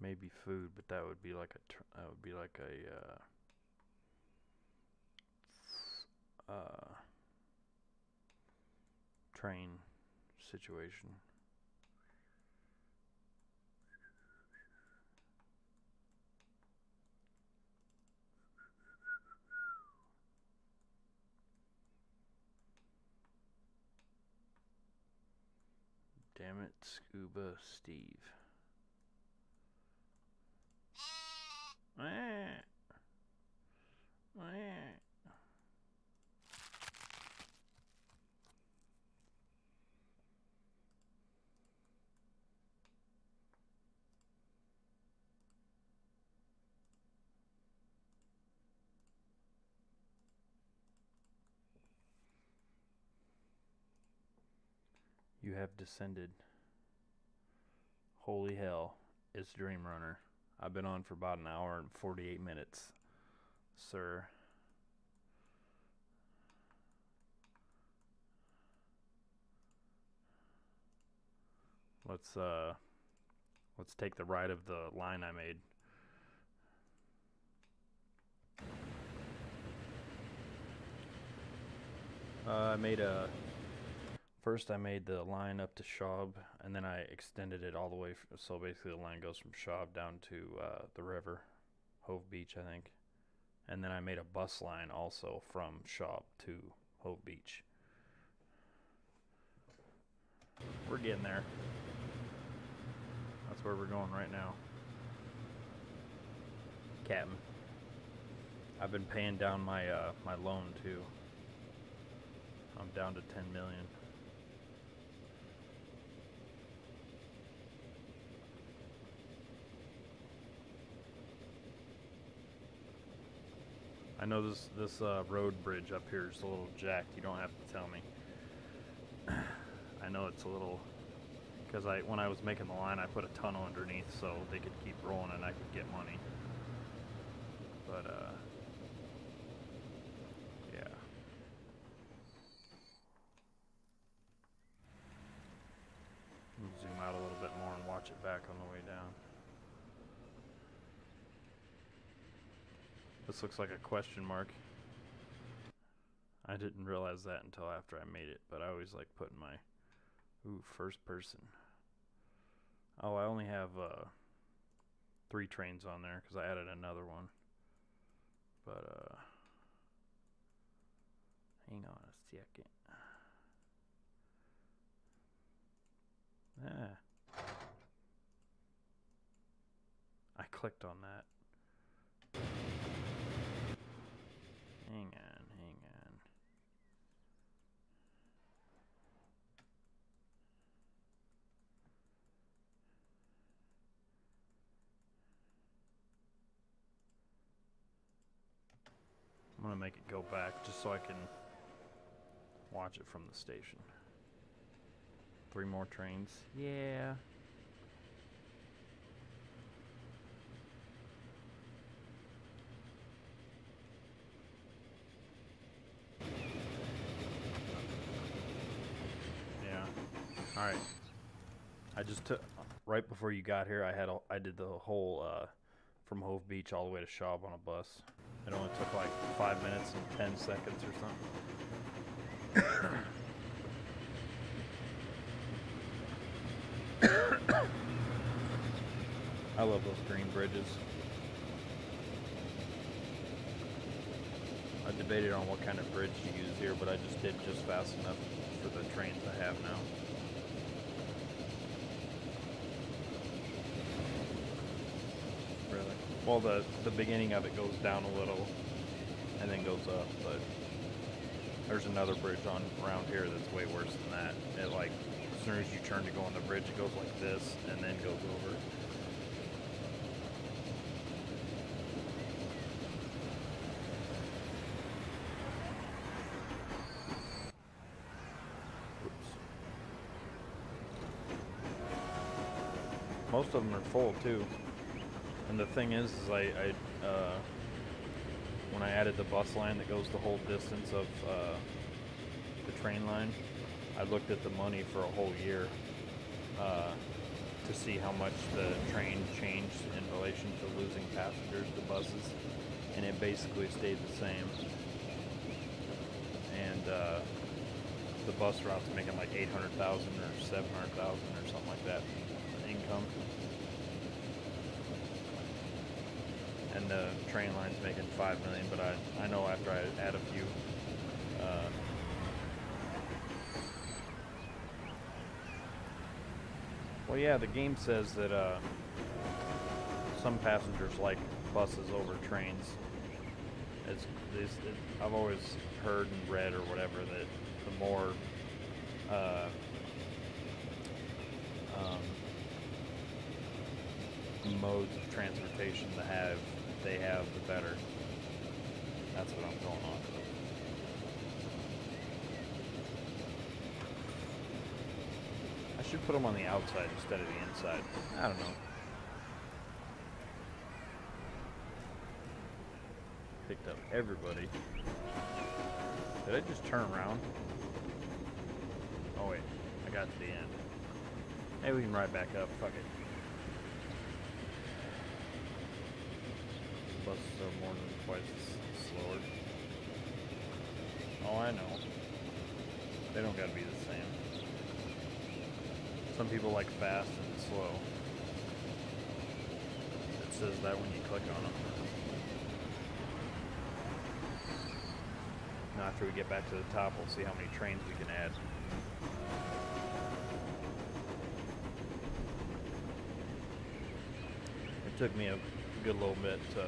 Maybe food, but that would be like a train situation. Damn it, Scuba Steve. You have descended. Holy hell, it's Dream Runner. I've been on for about an hour and 48 minutes, sir. Let's take the right of the line I made. First I made the line up to Schaub, and then I extended it all the way, so basically the line goes from Schaub down to the river, Hove Beach, I think. And then I made a bus line also from Schaub to Hove Beach. We're getting there. That's where we're going right now. Captain. I've been paying down my my loan too. I'm down to 10 million. I know this road bridge up here is a little jacked. You don't have to tell me. I know it's a little, because when I was making the line, I put a tunnel underneath so they could keep rolling and I could get money. But yeah. Zoom out a little bit more and watch it back on the way down. This looks like a question mark. I didn't realize that until after I made it, but I always like putting my first person. Oh, I only have 3 trains on there because I added another one. But hang on a second. I clicked on that. Hang on. I'm gonna make it go back just so I can watch it from the station. 3 more trains. Yeah. Alright, I just took, right before you got here, I did the whole, from Hove Beach all the way to Schaub on a bus. It only took like 5 minutes and 10 seconds or something. I love those green bridges. I debated on what kind of bridge to use here, but I just did just fast enough for the trains I have now. Well, the beginning of it goes down a little and then goes up, but there's another bridge on around here that's way worse than that. It, like, as soon as you turn to go on the bridge, it goes like this and then goes over. Oops. Most of them are full too. And the thing is I when I added the bus line that goes the whole distance of the train line, I looked at the money for a whole year to see how much the train changed in relation to losing passengers to buses, and it basically stayed the same. And the bus route's making like 800,000 or 700,000 or something like that income. And the train line's making 5 million, but I know after I add a few well, yeah, the game says that some passengers like buses over trains. I've always heard and read or whatever that the more modes of transportation they have, the better. That's what I'm going on. should put them on the outside instead of the inside. I don't know. Picked up everybody. Did I just turn around? Oh wait, I got to the end. Hey, we can ride back up, fuck it. Buses are more than twice as slower. Oh, I know. They don't gotta be the same. Some people like fast and slow. It says that when you click on them. Now after we get back to the top, we'll see how many trains we can add. It took me a good little bit to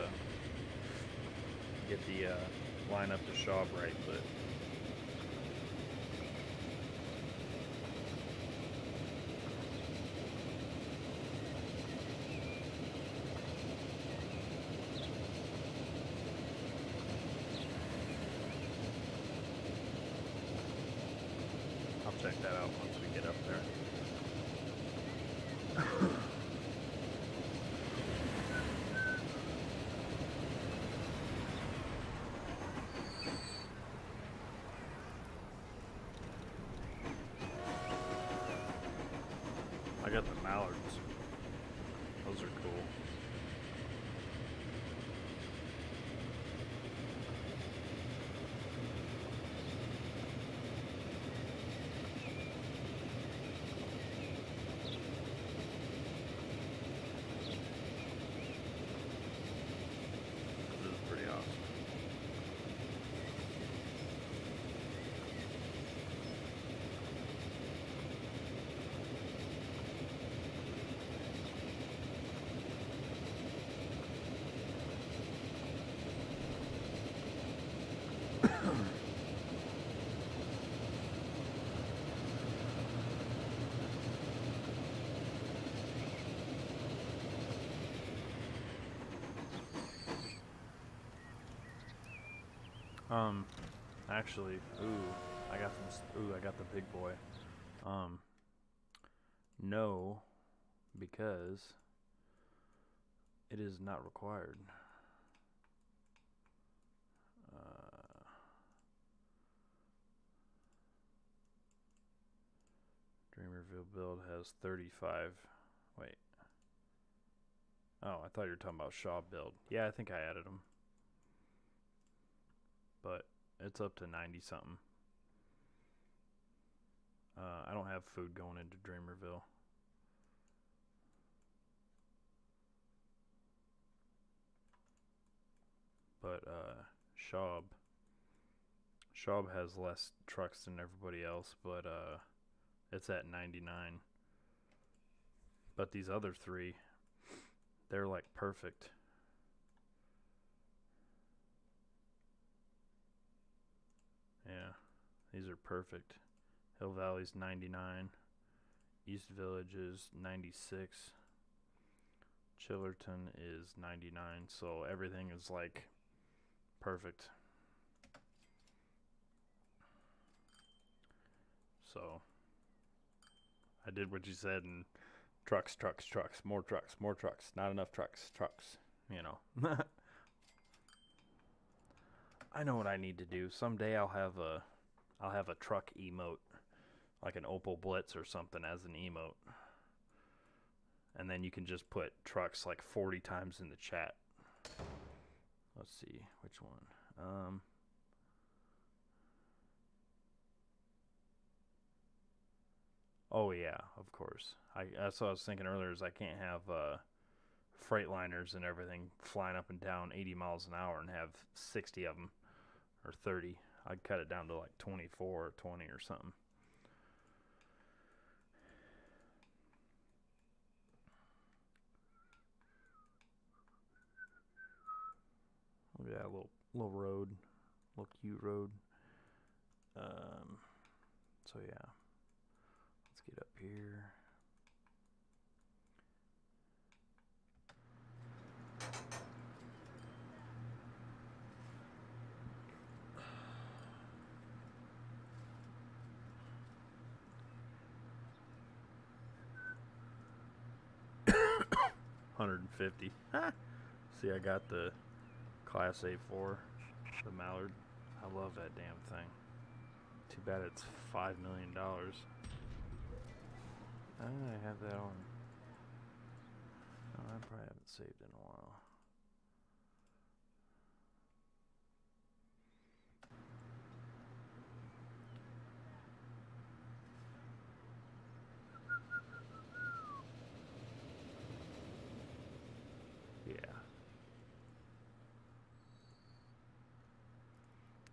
get the line up to Schaub right, but check that out once we get up there. I got the mallards. Those are cool. Actually, ooh, I got the big boy. No, because it is not required. Dreamerville build has 35. Wait. Oh, I thought you were talking about Shaw build. Yeah, I think I added them. But it's up to 90 something. I don't have food going into Dreamerville. But Schaub has less trucks than everybody else, but it's at 99. But these other three, they're like perfect. Yeah, these are perfect. Hill Valley's 99. East Village is 96. Chillerton is 99. So everything is like perfect. So I did what you said, and trucks, trucks, trucks, more trucks, more trucks, not enough trucks, trucks, you know. I know what I need to do. Someday I'll have a truck emote, like an Opel Blitz or something as an emote. And then you can just put trucks like 40 times in the chat. Let's see which one. Oh yeah, of course. That's what I was thinking earlier, is I can't have Freightliners and everything flying up and down 80 miles an hour and have 60 of them or 30. I'd cut it down to like 24 or 20 or something. Look at that little road, little cute road. So yeah, let's get up here. 150. Ha! See, I got the Class A4, the Mallard. I love that damn thing. Too bad it's $5 million. I have that on. Oh, I probably haven't saved in a while.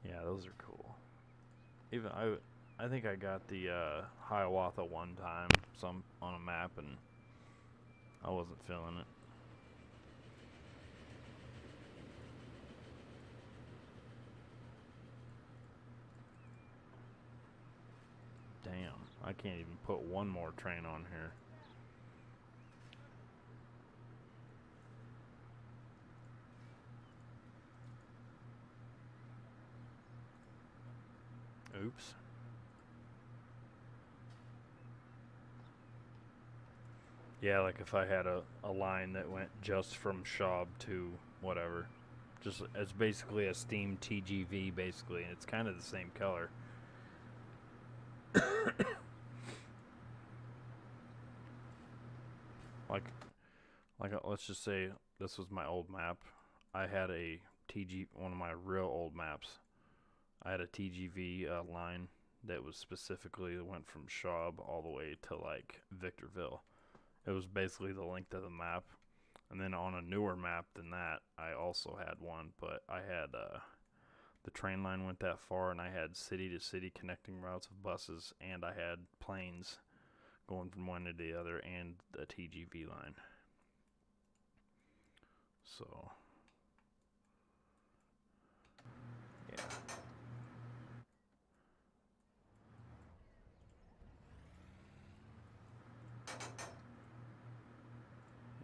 Yeah, those are cool. Even I think I got the Hiawatha one time, some on a map, and I wasn't feeling it. Damn, I can't even put one more train on here. Oops. Yeah, like if I had a line that went just from Schaub to whatever. Just it's basically a steam TGV basically, and it's kind of the same color. like let's just say this was my old map. I had a one of my real old maps. I had a TGV line that was specifically it went from Schaub all the way to like Victorville. It was basically the length of the map. And then on a newer map than that, I also had one, but I had the train line went that far, and I had city to city connecting routes of buses, and I had planes going from one to the other, and a TGV line. So yeah.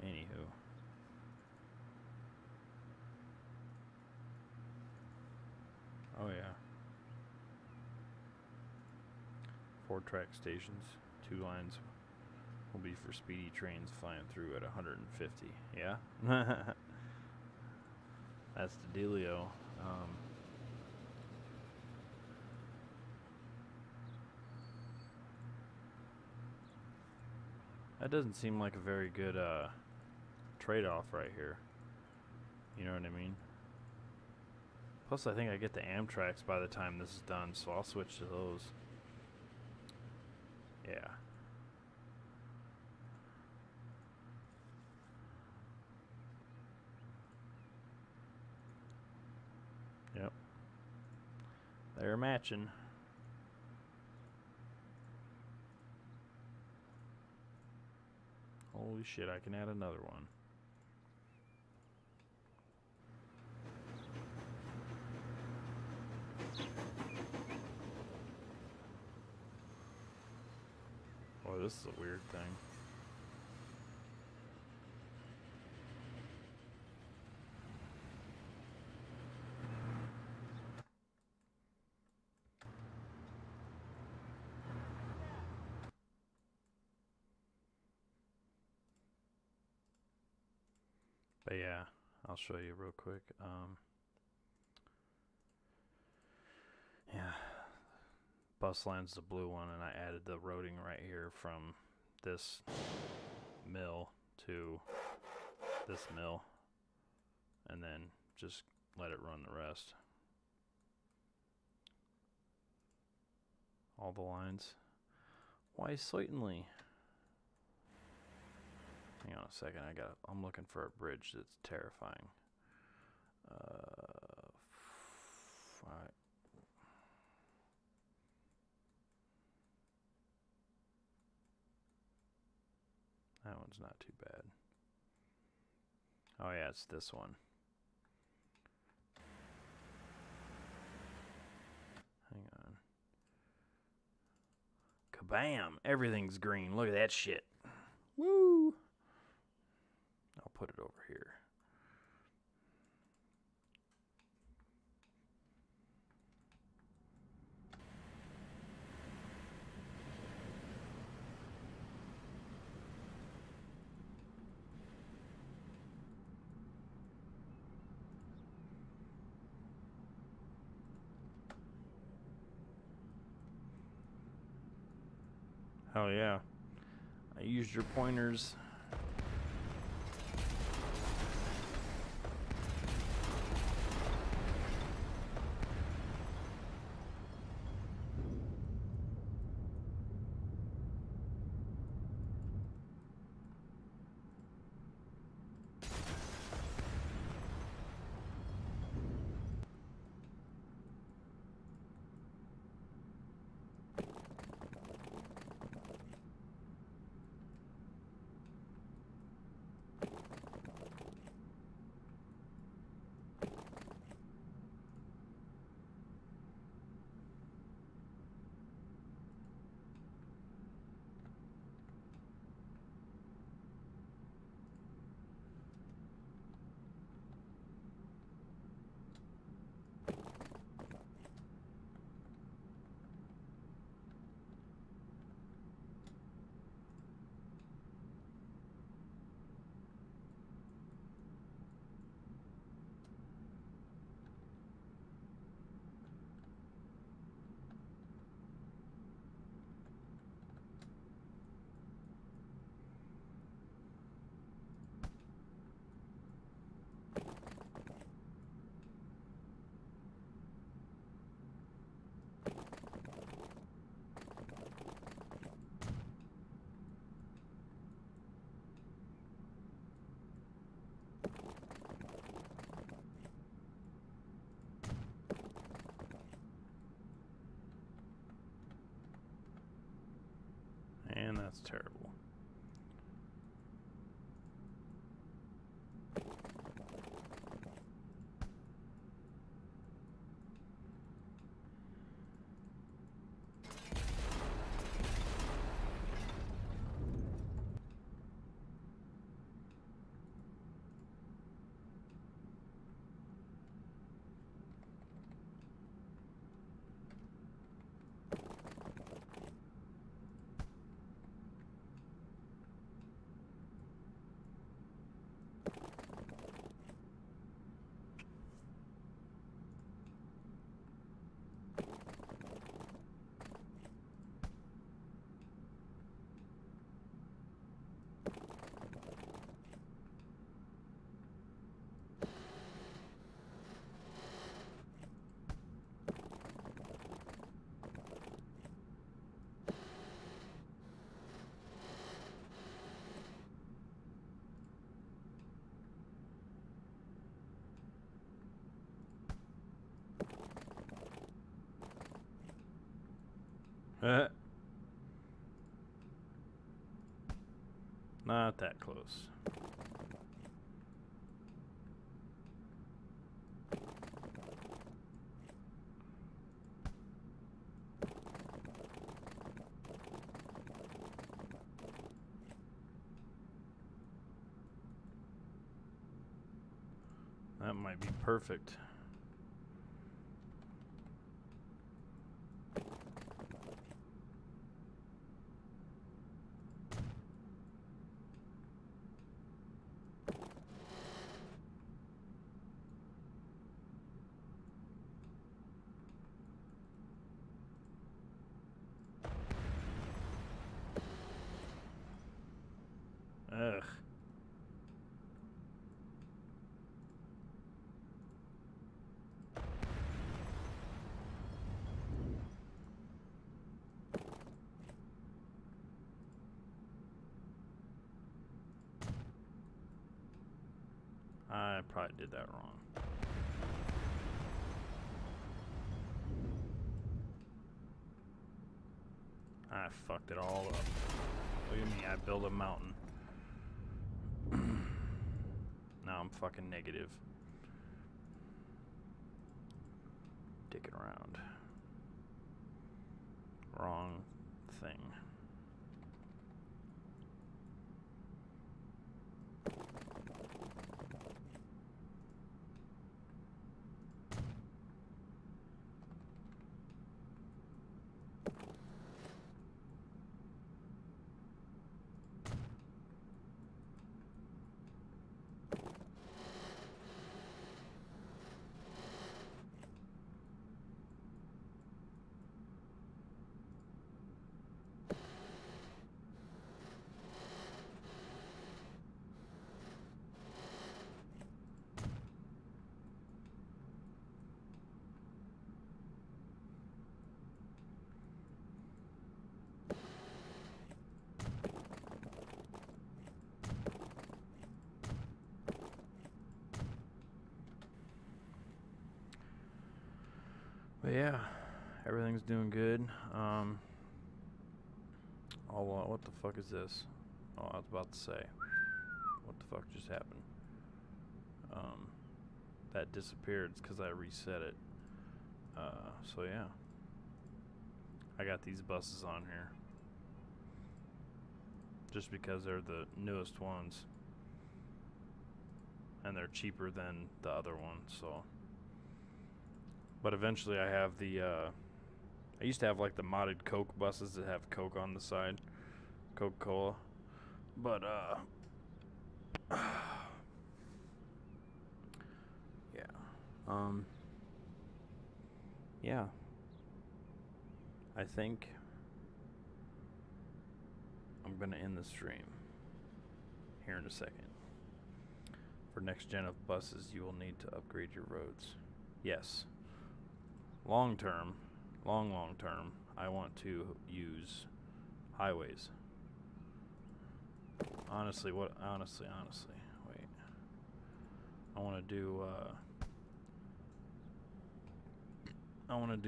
Anywho. Oh yeah. 4-track stations, 2 lines will be for speedy trains flying through at 150. Yeah? That's the dealio. That doesn't seem like a very good trade-off right here. You know what I mean? Plus, I think I get the Amtraks by the time this is done, so I'll switch to those. Yeah. Yep. They're matching. Holy shit, I can add another one. Oh, this is a weird thing. But yeah, I'll show you real quick. Yeah, bus line's the blue one, and I added the roading right here from this mill to this mill, and then just let it run the rest. All the lines. Why certainly? Hang on a second, I'm looking for a bridge that's terrifying. That one's not too bad. Oh yeah, it's this one. Hang on. Kabam! Everything's green. Look at that shit. Woo! I'll put it over here. Hell yeah. I used your pointers. And that's terrible. Not that close. That might be perfect. I probably did that wrong. I fucked it all up. Look at me, I built a mountain. Now I'm fucking negative. Dicking around. Wrong thing. But yeah, everything's doing good. What the fuck is this? Oh, I was about to say. What the fuck just happened? That disappeared. It's because I reset it. So yeah. I got these buses on here. Just because they're the newest ones. And they're cheaper than the other one, so. But eventually I have the, I used to have like the modded Coke buses that have Coke on the side. Coca-Cola. But, yeah. Yeah. I think I'm going to end the stream here in a second. For next gen of buses, you will need to upgrade your roads. Yes. Long term, long term, I want to use highways. Honestly, honestly, wait. I want to do, I want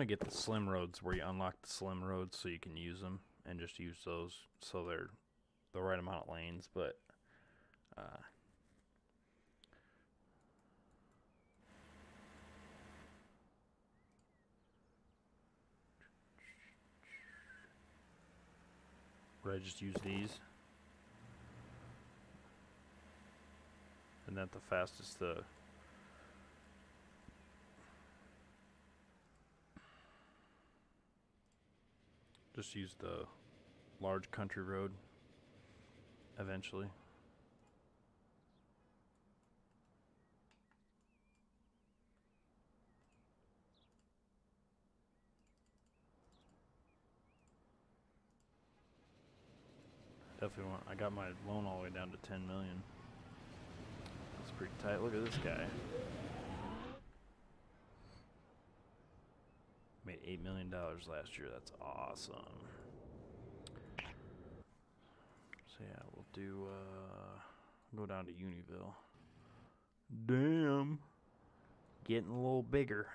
to get the slim roads where you unlock the slim roads so you can use them and just use those so they're the right amount of lanes, but, would I just use these? Isn't that the fastest, just use the large country road eventually. Definitely want. I got my loan all the way down to 10 million. That's pretty tight. Look at this guy. Made $8 million last year. That's awesome. So yeah, we'll do. Go down to Univille. Damn, getting a little bigger.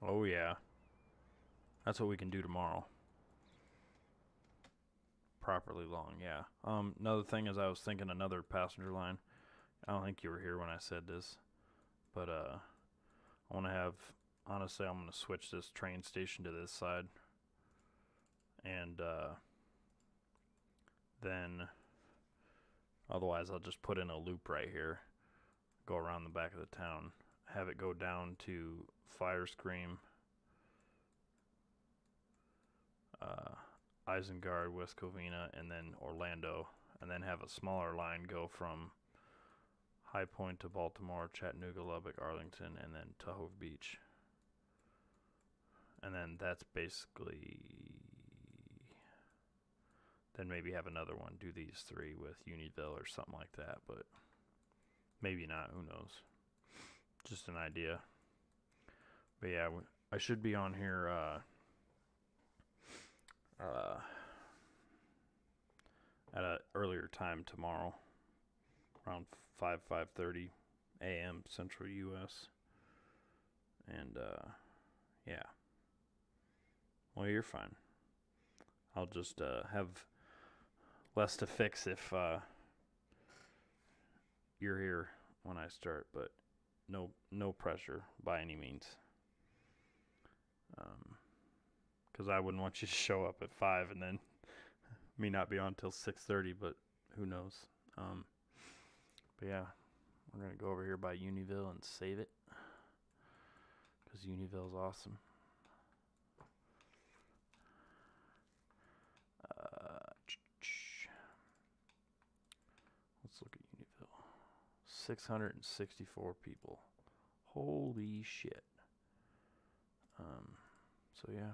Oh yeah, that's what we can do tomorrow. Properly long, yeah. Another thing is I was thinking another passenger line. I don't think you were here when I said this, but I want to have. Honestly, I'm gonna switch this train station to this side, and then otherwise I'll just put in a loop right here, go around the back of the town, have it go down to Fire Scream, Eisengard, West Covina, and then Orlando, and then have a smaller line go from High Point to Baltimore, Chattanooga, Lubbock, Arlington, and then Tahoe Beach. And then that's basically, then maybe have another one, do these three with Univille or something like that, but maybe not, who knows. Just an idea. But yeah, I should be on here, at an earlier time tomorrow, around 5:30 a.m. Central U.S. And, yeah. Well, you're fine. I'll just have less to fix if you're here when I start, but no pressure by any means. 'Cause I wouldn't want you to show up at 5 and then me not be on till 6:30, but who knows. But yeah, we're gonna go over here by Univille and save it. 'Cause Univille's awesome. Let's look at Univille. 664 people. Holy shit. So yeah.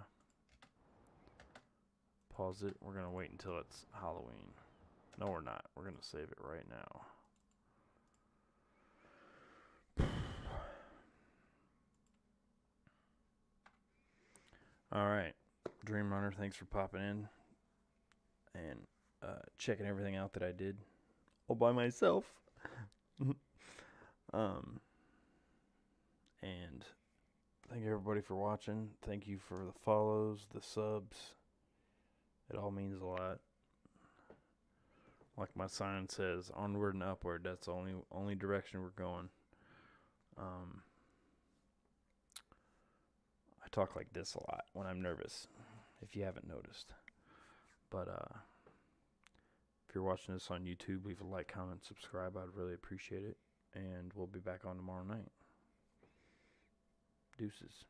Pause it. We're gonna wait until it's Halloween. No, we're not. We're gonna save it right now. All right, Dream Runner, thanks for popping in, and checking everything out that I did all by myself. And thank everybody for watching. Thank you for the follows, the subs. It all means a lot. Like my sign says, onward and upward. That's the only direction we're going. I talk like this a lot when I'm nervous, if you haven't noticed. But if you're watching this on YouTube, leave a like, comment, subscribe. I'd really appreciate it. And we'll be back on tomorrow night. Deuces.